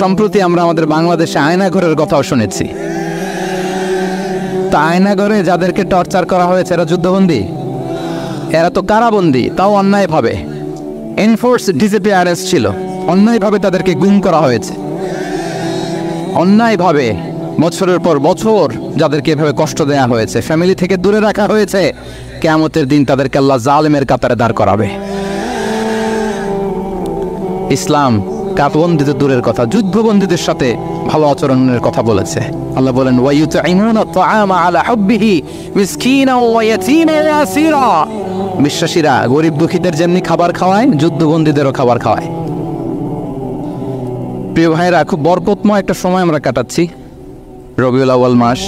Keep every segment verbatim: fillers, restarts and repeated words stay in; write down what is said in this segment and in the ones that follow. সম্প্রতি আমরা আমাদের বাংলাদেশে আয়নাঘরের কথাও শুনেছি। তা আয়নাঘরে যাদেরকে টর্চার করা হয়েছে এরা যুদ্ধবন্দী, এরা তো কারাবন্দী, তাও অন্যায়ভাবে। এনফোর্স ডিসঅ্যাপিয়ারেন্স ছিল, অন্যায়ভাবে তাদেরকে গুম করা হয়েছে, অন্যায়ভাবে বছরের পর বছর যাদেরকে এভাবে কষ্ট দেয়া হয়েছে, ফ্যামিলি থেকে দূরে রাখা হয়েছে। কিয়ামতের দিন তাদেরকে আল্লাহ জালেমের কাতারে দাঁড় করাবে। ইসলাম কারাবন্দীদের দূরের কথা, যুদ্ধবন্দীদের সাথে ভালো আচরণের কথা বলেছে। আল্লাহ বলেন, ওয়ায়ুতঈমুনা আত-তা'আমা আলা হুববিহি মিসকিনাও ওয়া ইয়াতীমান ওয়া আসীরা। বিশ্বাসীরা গরিব দুঃখীদের যেমনি খাবার খাওয়ায়, যুদ্ধবন্দীদেরও খাবার খাওয়ায়। প্রিয় ভাইরা, খুব বরকতময় একটা সময় আমরা কাটাচ্ছি। রবিউল আউয়াল মাস,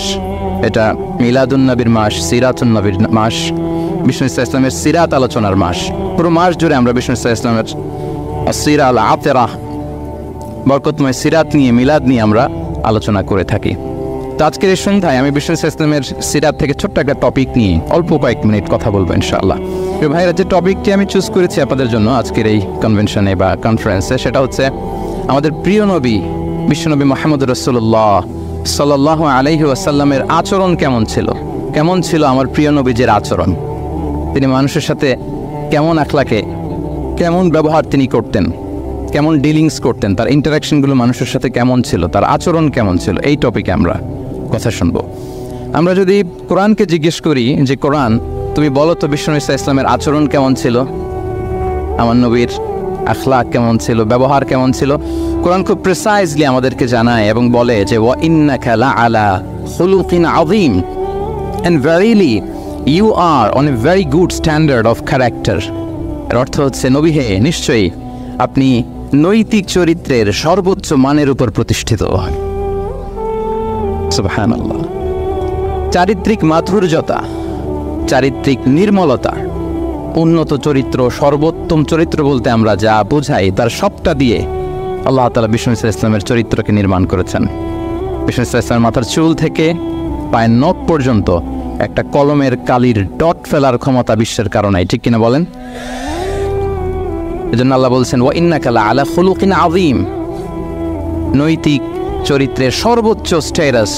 এটা মিলাদুন নবীর মাস, সিরাতুন নবীর মাস, বিষ্ণু ইসলামের সিরাত আলোচনার মাস। পুরো মাস জুড়ে আমরা বিষ্ণু ইসলামের সিরা আল আতেরা, বরকতময় সিরাত নিয়ে, মিলাদ নিয়ে আমরা আলোচনা করে থাকি। তো আজকের এই সন্ধ্যায় আমি বিষ্ণু ইসলামের সিরাত থেকে ছোট্ট একটা টপিক নিয়ে অল্প কয়েক মিনিট কথা বলবো ইনশাআল্লাহ। প্রিয় ভাইরা, যে টপিকটি আমি চুজ করেছি আপনাদের জন্য আজকের এই কনভেনশনে বা কনফারেন্সে, সেটা হচ্ছে আমাদের প্রিয় নবী বিশ্বনবী মুহাম্মদ রাসূলুল্লাহ সাল্লাল্লাহু আলাইহি ওয়াসাল্লামের আচরণ কেমন ছিল, কেমন ছিল আমার প্রিয় নবীজির আচরণ। তিনি মানুষের সাথে কেমন আখলাকে, কেমন ব্যবহার তিনি করতেন, কেমন ডিলিংস করতেন, তার ইন্টারাকশনগুলো মানুষের সাথে কেমন ছিল, তার আচরণ কেমন ছিল, এই টপিকে আমরা কথা শুনব। আমরা যদি কোরআনকে জিজ্ঞেস করি যে, কোরআন তুমি বলো তো বিশ্বনবী সাল্লাল্লাহু আলাইহি ওয়াসাল্লামের আচরণ কেমন ছিল, আমার নবীর আখলাক কেমন ছিল, ব্যবহার কেমন ছিল, কোরআন খুব প্রিসাইজলি আমাদেরকে জানায় এবং বলে যে, ওয়া ইন্নাকা লা আলা খুলুকিন আযীম, and verily you are on a very good standard of character. এর অর্থ হচ্ছে, নবী হে, নিশ্চয়ই আপনি নৈতিক চরিত্রের সর্বোচ্চ মানের উপর প্রতিষ্ঠিত। সুবহানাল্লাহ। চারিত্রিক মাধুর্যতা, চারিত্রিক নির্মলতা, উন্নত চরিত্র, সর্বোত্তম চরিত্র বলতে আমরা যা বোঝাই তার সবটা দিয়ে আল্লাহ তাআলা বিষ্ণু ইসলামের চরিত্রকে নির্মাণ করেছেন। বিষ্ণু ইসলামের মাথার চুল থেকে পায়ের নখ পর্যন্ত একটা কলমের কালির ডট ফেলার ক্ষমতা বিশ্বের কারণে, ঠিক কিনা বলেন? এজন্য আল্লাহ বলছেন, ওয়া ইন্নাকা লা আলা খুলুকিন আযীম, নৈতিক চরিত্রের সর্বোচ্চ স্ট্যাটাস,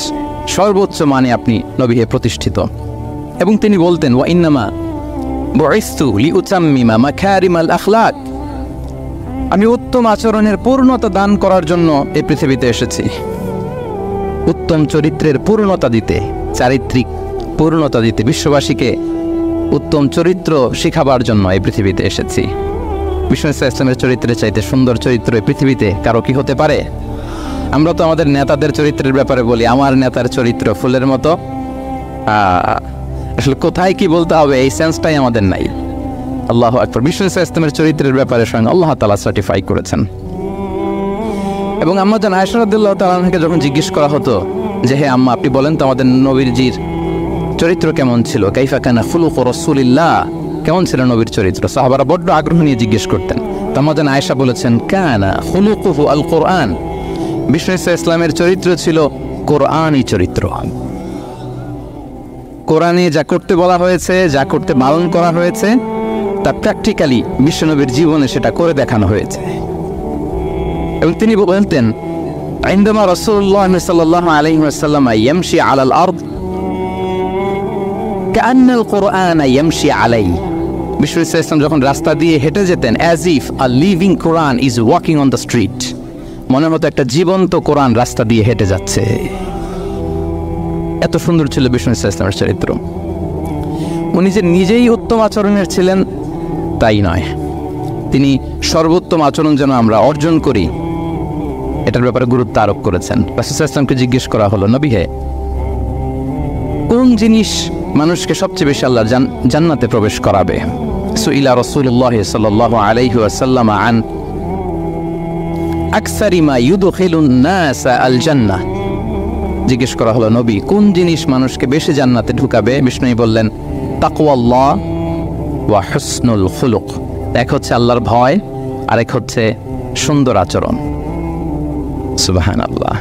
সর্বোচ্চ মানে আপনি নবী হে প্রতিষ্ঠিত। এবং তিনি বলতেন, ওয়া ইন্নামা বুইস্তু লিউতাম্মিমা মাকারিমাল আখলাক, আমি উত্তম আচরণের পূর্ণতা দান করার জন্য এই পৃথিবীতে এসেছি, উত্তম চরিত্রের পূর্ণতা দিতে, চারিত্রিক পূর্ণতা দিতে, বিশ্ববাসীকে উত্তম চরিত্র শেখাবার জন্য এই পৃথিবীতে এসেছি। বিষ্ণু ইসলামের চরিত্রের চাইতে সুন্দর চরিত্র এই পৃথিবীতে কারো কি হতে পারে? আমরা তো আমাদের নেতাদের চরিত্রের ব্যাপারে বলি, আমার নেতার চরিত্র ফুলের মতো। আসলে কোথায় কি বলতে হবে এই সেন্সটাই আমাদের নাই। আল্লাহু আকবার। বিষ্ণু ইসলামের চরিত্রের ব্যাপারে স্বয়ং আল্লাহ তাআলা সার্টিফাই করেছেন। এবং আম্মা জান আয়েশা রাদিয়াল্লাহু তাআলা আনহাকে যখন জিজ্ঞেস করা হতো যে, হে আম্মা, আপনি বলেন তো আমাদের নবীজির চরিত্র কেমন ছিল, কাইফা কানা খুলুকু রাসূলিল্লাহ, কেমন ছিল নবীর চরিত্র, সাহাবারা বড্ড আগ্রহ নিয়ে জিজ্ঞেস করতেন। আম্মা জান আয়েশা বলেছেন, কানা খুলুকুহু আল কোরআন, বিষ্ণু ইসলামের চরিত্র ছিল কোরআনই চরিত্র। কোরআনে যা করতে বলা হয়েছে, যা করতে বারণ করা হয়েছে, তা প্র্যাকটিক্যালি বিশ্বনবীর জীবনে সেটা করে দেখানো হয়েছে। এবং তিনি বলতেন, আইনদামা রাসূলুল্লাহ সাল্লাল্লাহু আলাইহি ওয়াসাল্লাম ইয়ামশি আলাল আরদ কাআন্নাল কোরআন ইয়ামশি আলাইহি, বিশ্বনবী সাল্লাল্লাহু আলাইহি ওয়াসাল্লাম যখন রাস্তা দিয়ে হেঁটে যেতেন, as if a living Quran is walking on the street, মনে হতো একটা জীবন্ত কোরআন রাস্তা দিয়ে হেঁটে যাচ্ছে। এত সুন্দর ছিল বিষ্ণু ইসলামের চরিত্র। উনি যে নিজেই উত্তম আচরণের ছিলেন তাই নয়, তিনি সর্বোত্তম আচরণ যেন আমরা অর্জন করি এটার ব্যাপারে গুরুত্ব আরোপ করেছেন। রাসূল সাল্লাল্লাহু আলাইহি ওয়াসাল্লামকে জিজ্ঞেস করা হলো, নবী হে, কোন জিনিস মানুষকে সবচেয়ে বেশি আল্লাহর জান্নাতে প্রবেশ করাবে? সুইলা রাসূলুল্লাহ সাল্লাল্লাহু আলাইহি ওয়াসাল্লাম আন আকসারি মা ইউদখিলুন নাস আল জান্নাহ, জিজ্ঞেস করা হলো, নবী কোন জিনিস মানুষকে বেশি জান্নাতে ঢুকাবে? বিষ্ণুই বললেন, তাকওয়াল্লাহ ওয়া হুসনুল খুলুক, এক হচ্ছে আল্লাহর ভয়, আরেক হচ্ছে সুন্দর আচরণ। সুবহানাল্লাহ।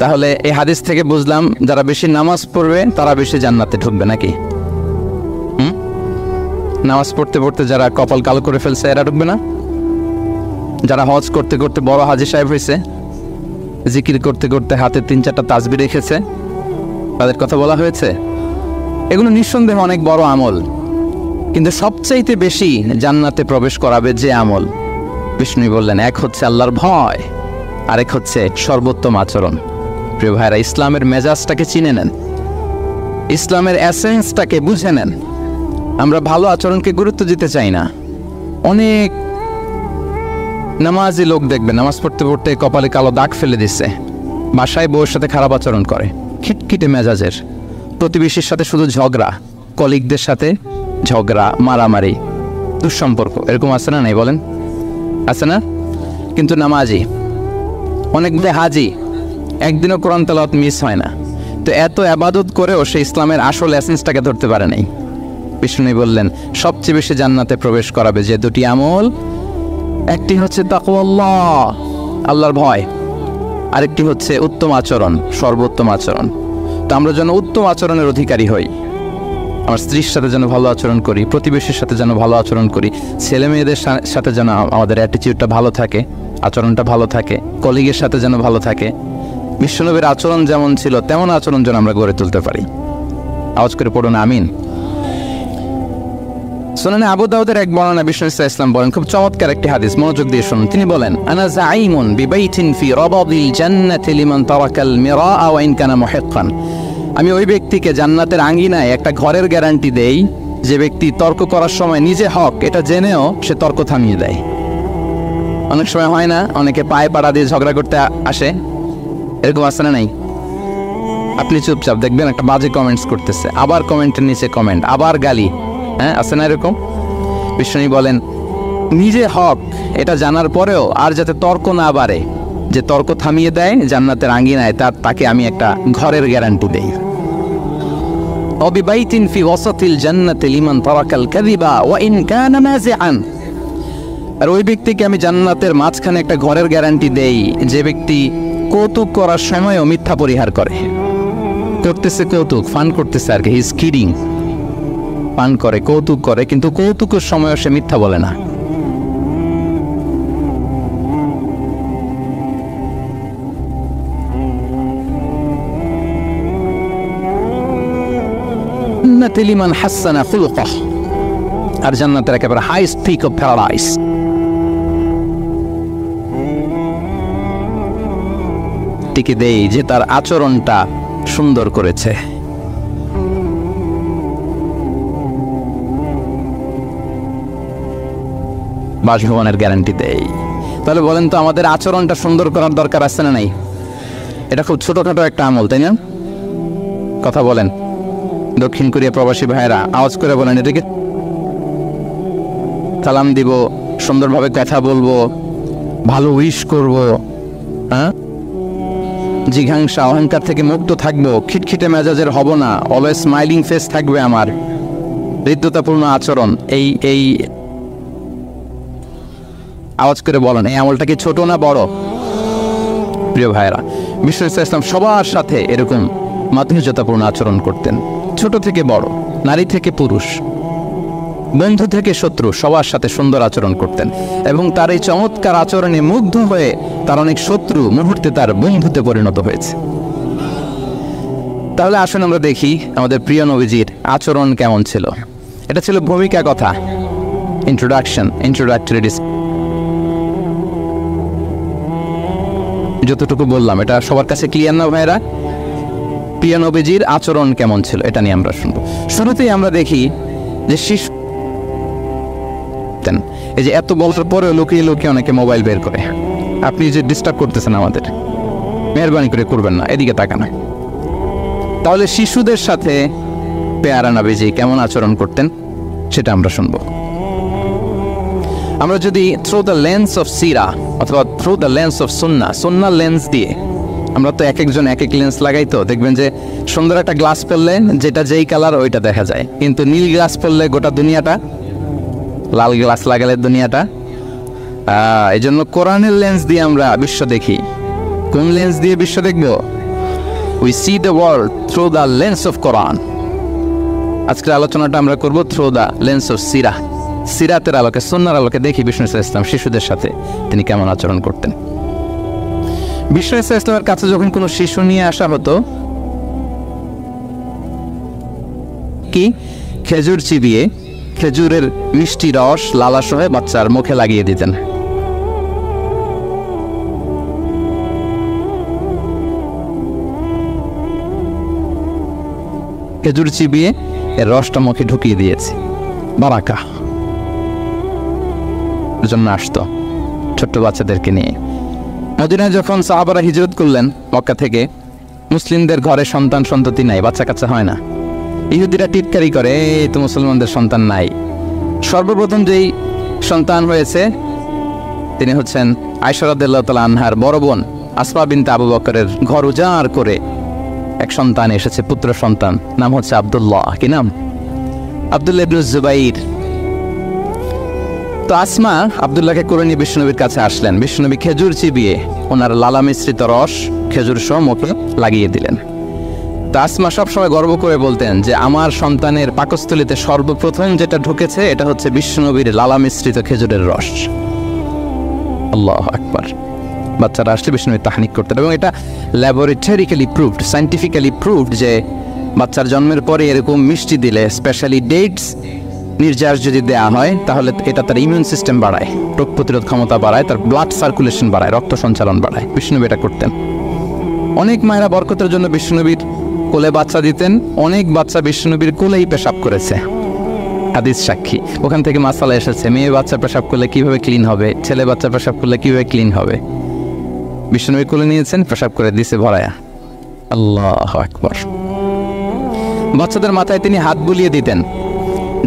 তাহলে এই হাদিস থেকে বুঝলাম, যারা বেশি নামাজ পড়বে তারা বেশি জান্নাতে ঢুকবে নাকি? নামাজ পড়তে পড়তে যারা কপাল কালো করে ফেলছে এরা ঢুকবে না? যারা হজ করতে করতে বড় হাজি সাহেব হয়েছে, জিকির করতে করতে হাতে তিন চারটা তাসবিহ রেখেছে, তাদের কথা বলা হয়েছে। এগুলো নিঃসন্দেহে অনেক বড় আমল, কিন্তু সবচাইতে বেশি জান্নাতে প্রবেশ করাবে যে আমল, বিষ্ণু বললেন, এক হচ্ছে আল্লাহর ভয়, আরেক হচ্ছে সর্বোত্তম আচরণ। প্রিয় ভাইরা, ইসলামের মেজাজটাকে চিনে নেন, ইসলামের অ্যাসেন্সটাকে বুঝে নেন। আমরা ভালো আচরণকে গুরুত্ব দিতে চাই না। অনেক নামাজি লোক দেখবেন নামাজ পড়তে পড়তে কপালে কালো দাগ ফেলে দিচ্ছে, বাসায় বউয়ের সাথে খারাপ আচরণ করে, খিটখিটে মেজাজের, প্রতিবেশীর সাথে শুধু ঝগড়া, কলিগদের সাথে ঝগড়া, মারামারি, দুঃসম্পর্ক, এরকম আছে না? নাই বলেন, আছে না? কিন্তু নামাজি অনেক হাজি, একদিনও কোরআন তেলাওয়াত মিস হয় না। তো এত আবাদত করেও সে ইসলামের আসল এসেন্সটাকে ধরতে পারে নাই। বিষ্ণু বললেন, সবচেয়ে বেশি জান্নাতে প্রবেশ করাবে যে দুটি আমল, একটি হচ্ছে তাকওয়াল্লাহ, আল্লাহর ভয়, আরেকটি হচ্ছে উত্তম আচরণ, সর্বোত্তম আচরণ। তো আমরা যেন উত্তম আচরণের অধিকারী হই, আমার স্ত্রীর সাথে যেন ভালো আচরণ করি, প্রতিবেশীর সাথে যেন ভালো আচরণ করি, ছেলে মেয়েদের সাথে যেন আমাদের অ্যাটিটিউডটা ভালো থাকে, আচরণটা ভালো থাকে, কলিগের সাথে যেন ভালো থাকে। বিশ্বনবীর আচরণ যেমন ছিল তেমন আচরণ যেন আমরা গড়ে তুলতে পারি। আওয়াজ করে পড়ুন আমিন। সুনানে আবু দাউদের এক বর্ণনা বিষ্ণু ইসলাম বলেন, খুব চমৎকার একটি হাদিস, মনোযোগ দিয়ে শুনুন। তিনি বলেন, আনা যায়িমুন বিবাইতিন ফি রাবাদিল জান্নাতি লিমান তারাকাল মিরা ওয়া ইন কানা মুহিক্কান। আমি ওই ব্যক্তিকে জান্নাতের আঙ্গিনায় একটা ঘরের গ্যারান্টি দেই যে ব্যক্তি তর্ক করার সময় নিজে হক এটা জেনেও সে তর্ক থামিয়ে দেয়। অনেক সময় হয় না, অনেকে পায়ে পাড়া দিয়ে ঝগড়া করতে আসে, এরকম আসে না? নাই, আপনি চুপচাপ দেখবেন একটা বাজে কমেন্টস করতেছে, আবার কমেন্টের নিচে কমেন্ট, আবার গালি, হ্যাঁ আসে না এরকম? বিষ্ণু বলেন, নিজে হক এটা জানার পরেও আর যাতে তর্ক না বাড়ে, যে তর্ক থামিয়ে দেয় জান্নাতের আঙ্গিনায়, তার তাকে আমি একটা ঘরের গ্যারান্টি দেই। অবিবাইতিন ফি ওয়াসাতিল জান্নাতি লিমান তারাকাল কাযিবা ওয়া ইন কানা নাজিআন। আর ওই ব্যক্তিকে আমি জান্নাতের মাঝখানে একটা ঘরের গ্যারান্টি দেই যে ব্যক্তি কৌতুক করার সময়ও মিথ্যা পরিহার করে, করতেছে কৌতুক, ফান করতেছে আর কি, হিজ কিডিং, পান করে, কৌতুক করে, কিন্তু কৌতুকের সময়ও সে মিথ্যা বলে না। লিমান হাসানা খুলকাহ, আর জান্নাতের একেবারে হাইস্ট পিক অফ প্যারাডাইস। টিকে দেই যে তার আচরণটা সুন্দর করেছে। বাসভবনের গ্যারান্টি দেই। তাহলে বলেন তো, আমাদের আচরণটা সুন্দর করার দরকার আছে না নাই? এটা খুব ছোটখাটো একটা আমল, তাই না? কথা বলেন, দক্ষিণ কোরিয়া প্রবাসী ভাইয়েরা আওয়াজ করে বলেন, এটাকে সালাম দিব, সুন্দরভাবে কথা বলবো, ভালো উইশ করবো, হ্যাঁ, জিঘাংসা অহংকার থেকে মুক্ত থাকবো, খিটখিটে মেজাজের হব না, অলওয়েজ স্মাইলিং ফেস থাকবে আমার, হৃদ্যতাপূর্ণ আচরণ। এই এই আওয়াজ করে বলেন, এই আমলটা কি ছোট না বড়? প্রিয় ভাইয়েরা, বিষ্ণু ইসলাম সবার সাথে এরকম মাতৃহ্যতাপূর্ণ আচরণ করতেন, ছোট থেকে বড়, নারী থেকে পুরুষ, বন্ধু থেকে শত্রু, সবার সাথে সুন্দর আচরণ করতেন। এবং তার এই চমৎকার আচরণে মুগ্ধ হয়ে তার অনেক শত্রু মুহূর্তে তার বন্ধুতে পরিণত হয়েছে। তাহলে আসুন আমরা দেখি আমাদের প্রিয় নবীজির আচরণ কেমন ছিল। এটা ছিল ভূমিকা কথা, ইন্ট্রোডাকশন, ইন্ট্রোডাক্টরি ডিসকাশন। যতটুকু বললাম এটা সবার কাছে ক্লিয়ার না ভাইরা? প্রিয় নবীজির আচরণ কেমন ছিল এটা নিয়ে আমরা শুনবো। শুরুতেই আমরা দেখি যে শিশু, এই যে এত বলার পরেও লুকিয়ে লুকিয়ে অনেকে মোবাইল বের করে, আপনি যে ডিস্টার্ব করতেছেন আমাদের, মেহরবানি করে করবেন না, এদিকে তাকান। তাহলে শিশুদের সাথে পেয়ারা নবীজি কেমন আচরণ করতেন সেটা আমরা শুনবো। আমরা যদি থ্রু দ্য লেন্স অফ সিরা অথবা থ্রু দ্য লেন্স অফ সুন্না, সুন্না লেন্স দিয়ে, আমরা তো এক একজন এক এক লেন্স লাগাই, তো দেখবেন যে সুন্দর একটা গ্লাস পরলে যেটা যেই কালার ওইটা দেখা যায়, কিন্তু নীল গ্লাস পরলে গোটা দুনিয়াটা, লাল গ্লাস লাগালে দুনিয়াটা। এই জন্য কোরআনের লেন্স দিয়ে আমরা বিশ্ব দেখি। কোন লেন্স দিয়ে বিশ্ব দেখব? We see the world through the lens of Quran. আজকের আলোচনাটা আমরা করব থ্রু দ্য লেন্স অফ সিরা, সিরাতের আলোকে, সুন্নার আলোকে দেখি বিষ্ণু ইসা ইসলাম শিশুদের সাথে তিনি কেমন আচরণ করতেন। বিষ্ণু ইসা ইসলামের কাছে যখন কোনো শিশু নিয়ে আসা হতো, কি খেজুর চিবিয়ে খেজুরের মিষ্টি রস লালা সহ বাচ্চার মুখে লাগিয়ে দিতেন। খেজুর চিবিয়ে এর রসটা মুখে ঢুকিয়ে দিয়েছে, বারাকা জন্য আসতো ছোট্ট বাচ্চাদেরকে নিয়ে। মদিনায় যখন সাহাবারা হিজরত করলেন মক্কা থেকে, মুসলিমদের ঘরে সন্তান সন্ততি নাই, বাচ্চা কাচ্চা হয় না। ইহুদিরা টিটকারি করে, এই তো মুসলমানদের সন্তান নাই। সর্বপ্রথম যেই সন্তান হয়েছে তিনি হচ্ছেন আয়েশা রাদিয়াল্লাহু তাআলা আনহার বড় বোন আসফা বিনতে আবু বকরের ঘর উজাড় করে এক সন্তান এসেছে, পুত্র সন্তান, নাম হচ্ছে আব্দুল্লাহ। কি নাম? আব্দুল্লাহ ইবনে জুবাইর। তো আসমা আব্দুল্লাহকে করে নিয়ে বিষ্ণুনবীর কাছে আসলেন। বিষ্ণুনবী খেজুর চিবিয়ে ওনার লালা মিশ্রিত রস খেজুর সহ মুখে লাগিয়ে দিলেন। তো আসমা সবসময় গর্ব করে বলতেন যে আমার সন্তানের পাকস্থলিতে সর্বপ্রথম যেটা ঢুকেছে এটা হচ্ছে বিষ্ণুনবীর লালা মিশ্রিত খেজুরের রস। আল্লাহু আকবার। বাচ্চারা আসলে বিষ্ণুনবী তাহনিক করতেন, এবং এটা ল্যাবরেটরিক্যালি প্রুভড, সায়েন্টিফিক্যালি প্রুভড যে বাচ্চার জন্মের পরে এরকম মিষ্টি দিলে, স্পেশালি ডেটস নির্যাস যদি দেওয়া হয়, তাহলে এটা তার ইমিউন সিস্টেম বাড়ায়, রোগ প্রতিরোধ ক্ষমতা বাড়ায়, তার ব্লাড সার্কুলেশন বাড়ায়, রক্ত সঞ্চালন বাড়ায়। বিষ্ণুনবী এটা করতেন। অনেক মায়েরা বরকতের জন্য বিষ্ণুনবীর কোলে বাচ্চা দিতেন, অনেক বাচ্চা বিষ্ণুনবীর কোলেই পেশাব করেছে, হাদিস সাক্ষী। ওখান থেকে মাসালা এসেছে, মেয়ে বাচ্চা পেশাব করলে কীভাবে ক্লিন হবে, ছেলে বাচ্চা পেশাব করলে কীভাবে ক্লিন হবে। বিষ্ণুনবী কোলে নিয়েছেন, পেশাব করে দিছে ভরায়া। আল্লাহু আকবার। বাচ্চাদের মাথায় তিনি হাত বুলিয়ে দিতেন।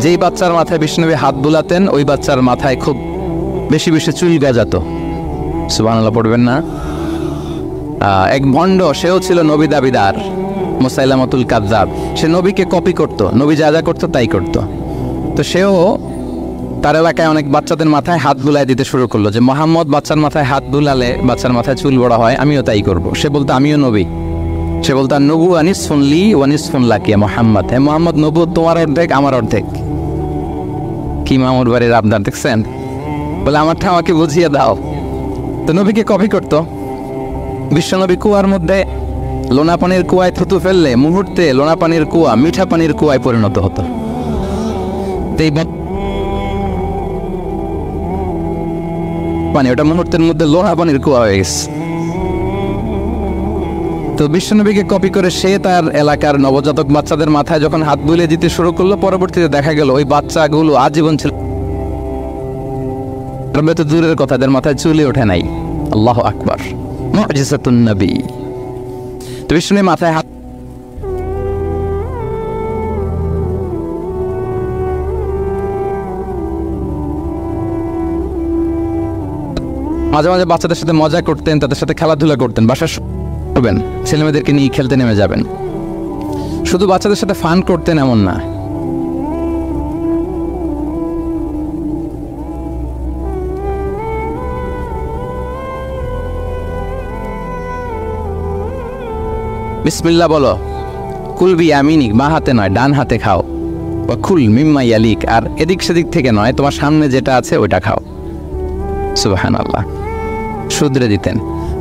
যেই বাচ্চার মাথায় বিষ্ণুনবী হাত বুলাতেন ওই বাচ্চার মাথায় খুব বেশি বেশি চুল গজাত। সুবহানাল্লাহ পড়বেন না? এক ভণ্ড, সেও ছিল নবী দাবিদার, মুসাইলামাতুল কাযযাব। সে নবীকে কপি করত, নবী যা যা করতো তাই করত। তো সেও তার এলাকায় অনেক বাচ্চাদের মাথায় হাত বুলাই দিতে শুরু করলো যে মোহাম্মদ বাচ্চার মাথায় হাত বুলালে বাচ্চার মাথায় চুল বড় হয়, আমিও তাই করব। সে বলতো আমিও নবী। সে বলতো নবু আনিসফুনলি ওয়ানিসফুনলা কে মোহাম্মদ, হে মোহাম্মদ নবু তোমার অর্ধেক আমার অর্ধেক। কি মামুর বাড়ির আবদার দেখছেন, বলে আমারটা আমাকে বুঝিয়ে দাও। তো নবীকে কপি করতো। বিশ্বনবী কুয়ার মধ্যে লোনা পানির কুয়ায় থুতু ফেললে মুহূর্তে লোনা পানির কুয়া মিঠা পানির কুয়ায় পরিণত হতো। পানি ওটা মুহূর্তের মধ্যে লোনা পানির কুয়া হয়ে গেছে। তো বিশ্বনবীকে কপি করে সে তার এলাকার নবজাতক বাচ্চাদের মাথায় যখন হাত বুলিয়ে দিতে শুরু করলো, পরবর্তীতে দেখা গেল ওই বাচ্চাগুলো আজীবন ছিল তো দূরের কথা, তাদের মাথায় চুলে ওঠে নাই। আল্লাহু আকবার। মুজিজাতুন নবী। তো বিশ্বনবী মাথায় হাত মাঝে মাঝে বাচ্চাদের সাথে মজা করতেন, তাদের সাথে খেলাধুলা করতেন, বাসার ছেলেমেয়েদেরকে নিয়ে খেলতে নেমে যাবেন। শুধু বাচ্চাদের সাথে ফান করতেন এমন না, বিসমিল্লাহ বলো, কুলবি আমিনিক, বাঁ হাতে নয় ডান হাতে খাও, বা খুল মিম্মা ইয়ালিক, আর এদিক সেদিক থেকে নয়, তোমার সামনে যেটা আছে ওইটা খাও। সুবহানাল্লাহ। শুধরে দিতেন।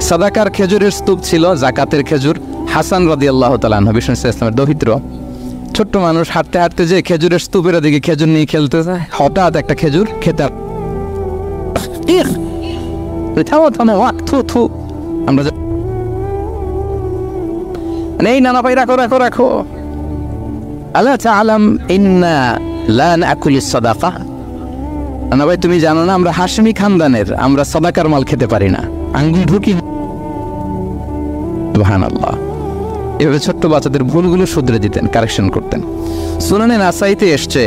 সাদাকার খেজুরের স্তূপ ছিল, জাকাতের খেজুর। হাসান রাদিয়াল্লাহু তাআলা আনহু বিষ্ণু ইসলামের দহিত্র, ছোট্ট মানুষ, হাঁটতে হাঁটতে যে খেজুরের স্তূপের দিকে খেজুর নিয়ে খেলতে যায়, হঠাৎ একটা খেজুর খেতে আমরা নেই, নানা ভাই রাখো রাখো রাখো। আলা তাআলাম ইন্না লা নাকুলু সাদাকা, নানা ভাই তুমি জানো না আমরা হাশমি খানদানের, আমরা সাদাকার মাল খেতে পারি না, আঙ্গুল ঢুকি। সুবহানাল্লাহ। এভাবে ছোট্ট বাচ্চাদের ভুলগুলো শুধরে দিতেন, কারেকশন করতেন। সুনানে নাসাইতে এসেছে,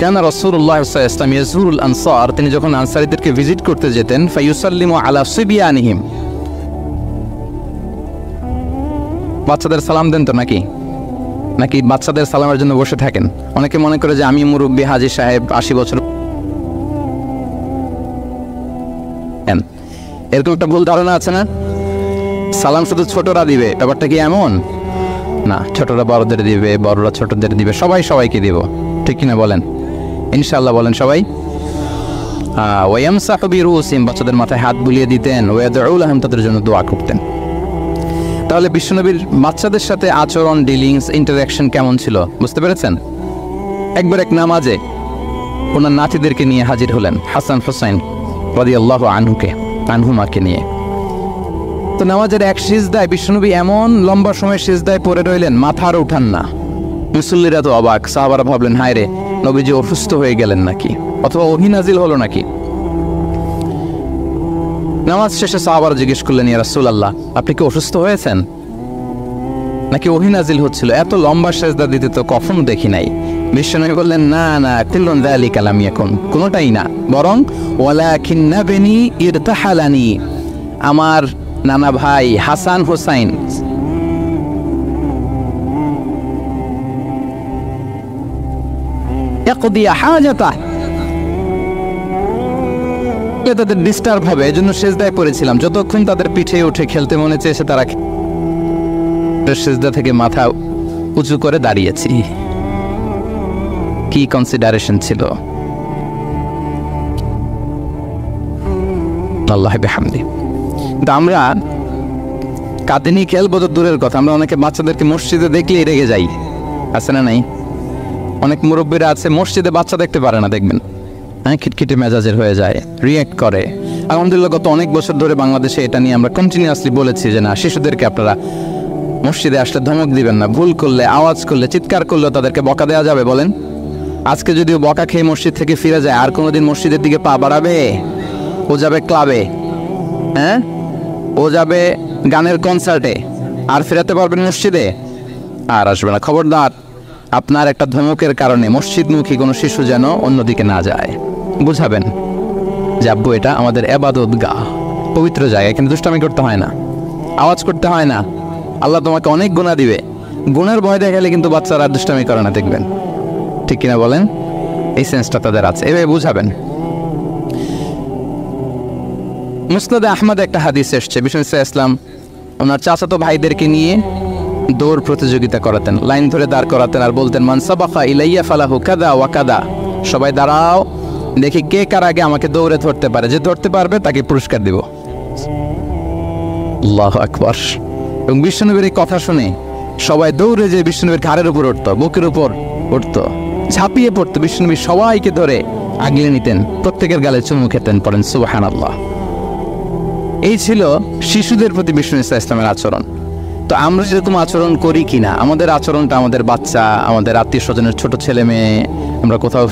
কানা রাসূলুল্লাহ সাল্লাল্লাহু আলাইহি ওয়াসাল্লাম ইয়াজুরুল আনসার, তিনি যখন আনসারীদেরকে ভিজিট করতে যেতেন, ফায়ুসাল্লিমু আলা সিবিয়ানিহিম, বাচ্চাদের সালাম দেন। তো নাকি নাকি বাচ্চাদের সালামের জন্য বসে থাকেন? অনেকে মনে করে যে আমি মুরব্বী হাজী সাহেব, আশি বছর, এরকম একটা ভুল ধারণা আছে না, সালাম শুধু ছোটরা দিবে। ব্যাপারটা কি এমন না, ছোটরা বড়দের দিবে, বড়রা ছোটদের দিবে, সবাই সবাইকে দিব, ঠিক কিনা বলেন? ইনশাআল্লাহ বলেন সবাই। বাচ্চাদের মাথায় হাত বুলিয়ে দিতেন, ওয়াদাউল আহম তাদের জন্য দোয়া করতেন। তাহলে বিশ্বনবীর বাচ্চাদের সাথে আচরণ, ডিলিংস, ইন্টারাকশন কেমন ছিল বুঝতে পেরেছেন? একবার এক নামাজে ওনার নাতিদেরকে নিয়ে হাজির হলেন, হাসান হোসাইন রাদিয়াল্লাহু আনহুকে আনহুমাকে নিয়ে। তো নামাজের এক সিজদায় বিশ্বনবী এমন লম্বা সময় সিজদায় পড়ে রইলেন, মাথা আর উঠান না। মুসল্লিরা তো অবাক, সাহাবারা ভাবলেন হায় রে, নবীজি অসুস্থ হয়ে গেলেন নাকি, অথবা ওহী নাজিল হলো নাকি। নামাজ শেষে সাহাবারা জিজ্ঞেস করলেন, ইয়া রাসূলুল্লাহ, আপনি কি অসুস্থ হয়েছেন নাকি ওহী নাজিল হচ্ছিল? এত লম্বা সিজদা দিতে তো কখনো দেখি নাই। বিশ্বনবী বললেন, না না, কুল্লুন যালিকা লাম ইয়াকুন, কোনটাই না, বরং ওয়ালাকিন্না বানি ইরতাহালানি, আমার নানা ভাই হাসান হোসাইন তাদের ডিস্টার্ব হবে, এই জন্য সেজদায় পড়েছিলাম। যতক্ষণ তাদের পিঠে উঠে খেলতে মনে চেয়েছে তারা সেজদা থেকে মাথা উঁচু করে দাঁড়িয়েছি। কি কনসিডারেশন ছিল! আল্লাহ বিহামদি। আমরা কাঁদিনি, খেলবো তো দূরের কথা, আমরা অনেকে বাচ্চাদেরকে মসজিদে দেখলেই রেগে যাই, আছে না নাই? অনেক মুরব্বীরা আছে মসজিদে বাচ্চা দেখতে পারে না, দেখবেন হ্যাঁ, খিটখিটে মেজাজের হয়ে যায়, রিয়েক্ট করে। আলহামদুলিল্লাহ গত অনেক বছর ধরে বাংলাদেশে এটা নিয়ে আমরা কন্টিনিউয়াসলি বলেছি যে না, শিশুদেরকে আপনারা মসজিদে আসলে ধমক দিবেন না, ভুল করলে, আওয়াজ করলে, চিৎকার করলে তাদেরকে বকা দেওয়া যাবে। বলেন আজকে যদিও বকা খেয়ে মসজিদ থেকে ফিরে যায়, আর কোনোদিন মসজিদের দিকে পা বাড়াবে? ও যাবে ক্লাবে, হ্যাঁ, ও যাবে গানের কনসার্টে, আর ফেরাতে পারবেন মসজিদে? আর আসবে না। খবরদার, আপনার একটা ধমকের কারণে মসজিদমুখী কোনো শিশু যেন অন্যদিকে না যায়। বুঝাবেন যে আব্বু, এটা আমাদের এবাদত গাহ, পবিত্র জায়গা, এখানে দুষ্টামি করতে হয় না, আওয়াজ করতে হয় না, আল্লাহ তোমাকে অনেক গুনাহ দিবে। গুনার ভয় দেখালে কিন্তু বাচ্চারা দুষ্টামি করে না, দেখবেন, ঠিক কিনা বলেন? এই সেন্সটা তাদের আছে, এভাবে বুঝাবেন। মুসনাদে আহমদ একটা হাদিস এসছে, বিশ্বনবী সাল্লাল্লাহু আলাইহি ওয়াসাল্লাম ওনার চাচাতো ভাইদেরকে নিয়ে দৌড় প্রতিযোগিতা করাতেন, লাইন ধরে দাঁড় করাতেন আর বলতেন, মান সাবাকা ইলাইয়া ফালাহু কাযা ওয়া কাযা, সবাই দাঁড়াও দেখি কে কার আগে আমাকে দৌড়ে ধরতে পারে, যে ধরতে পারবে তাকে পুরস্কার দিব। আল্লাহু আকবার। এবং বিশ্বনবীর এই কথা শুনে সবাই দৌড়ে যে বিশ্বনবীর ঘাড়ের উপর উঠতো, বুকের উপর উঠতো, ঝাঁপিয়ে পড়তো, বিশ্বনবী সবাইকে ধরে আগলে নিতেন, প্রত্যেকের গালে চুমু খেতেন। পড়েন সুবহানাল্লাহ। এই ছিল শিশুদের প্রতি বিষ্ণু ইসা ইসলামের আচরণ। তো আমরা যেরকম আচরণ করি কিনা, আমাদের আচরণটা আমাদের বাচ্চা, আমাদের আত্মীয় স্বজনের ছোটো ছেলে মেয়ে, আমরা কোথাও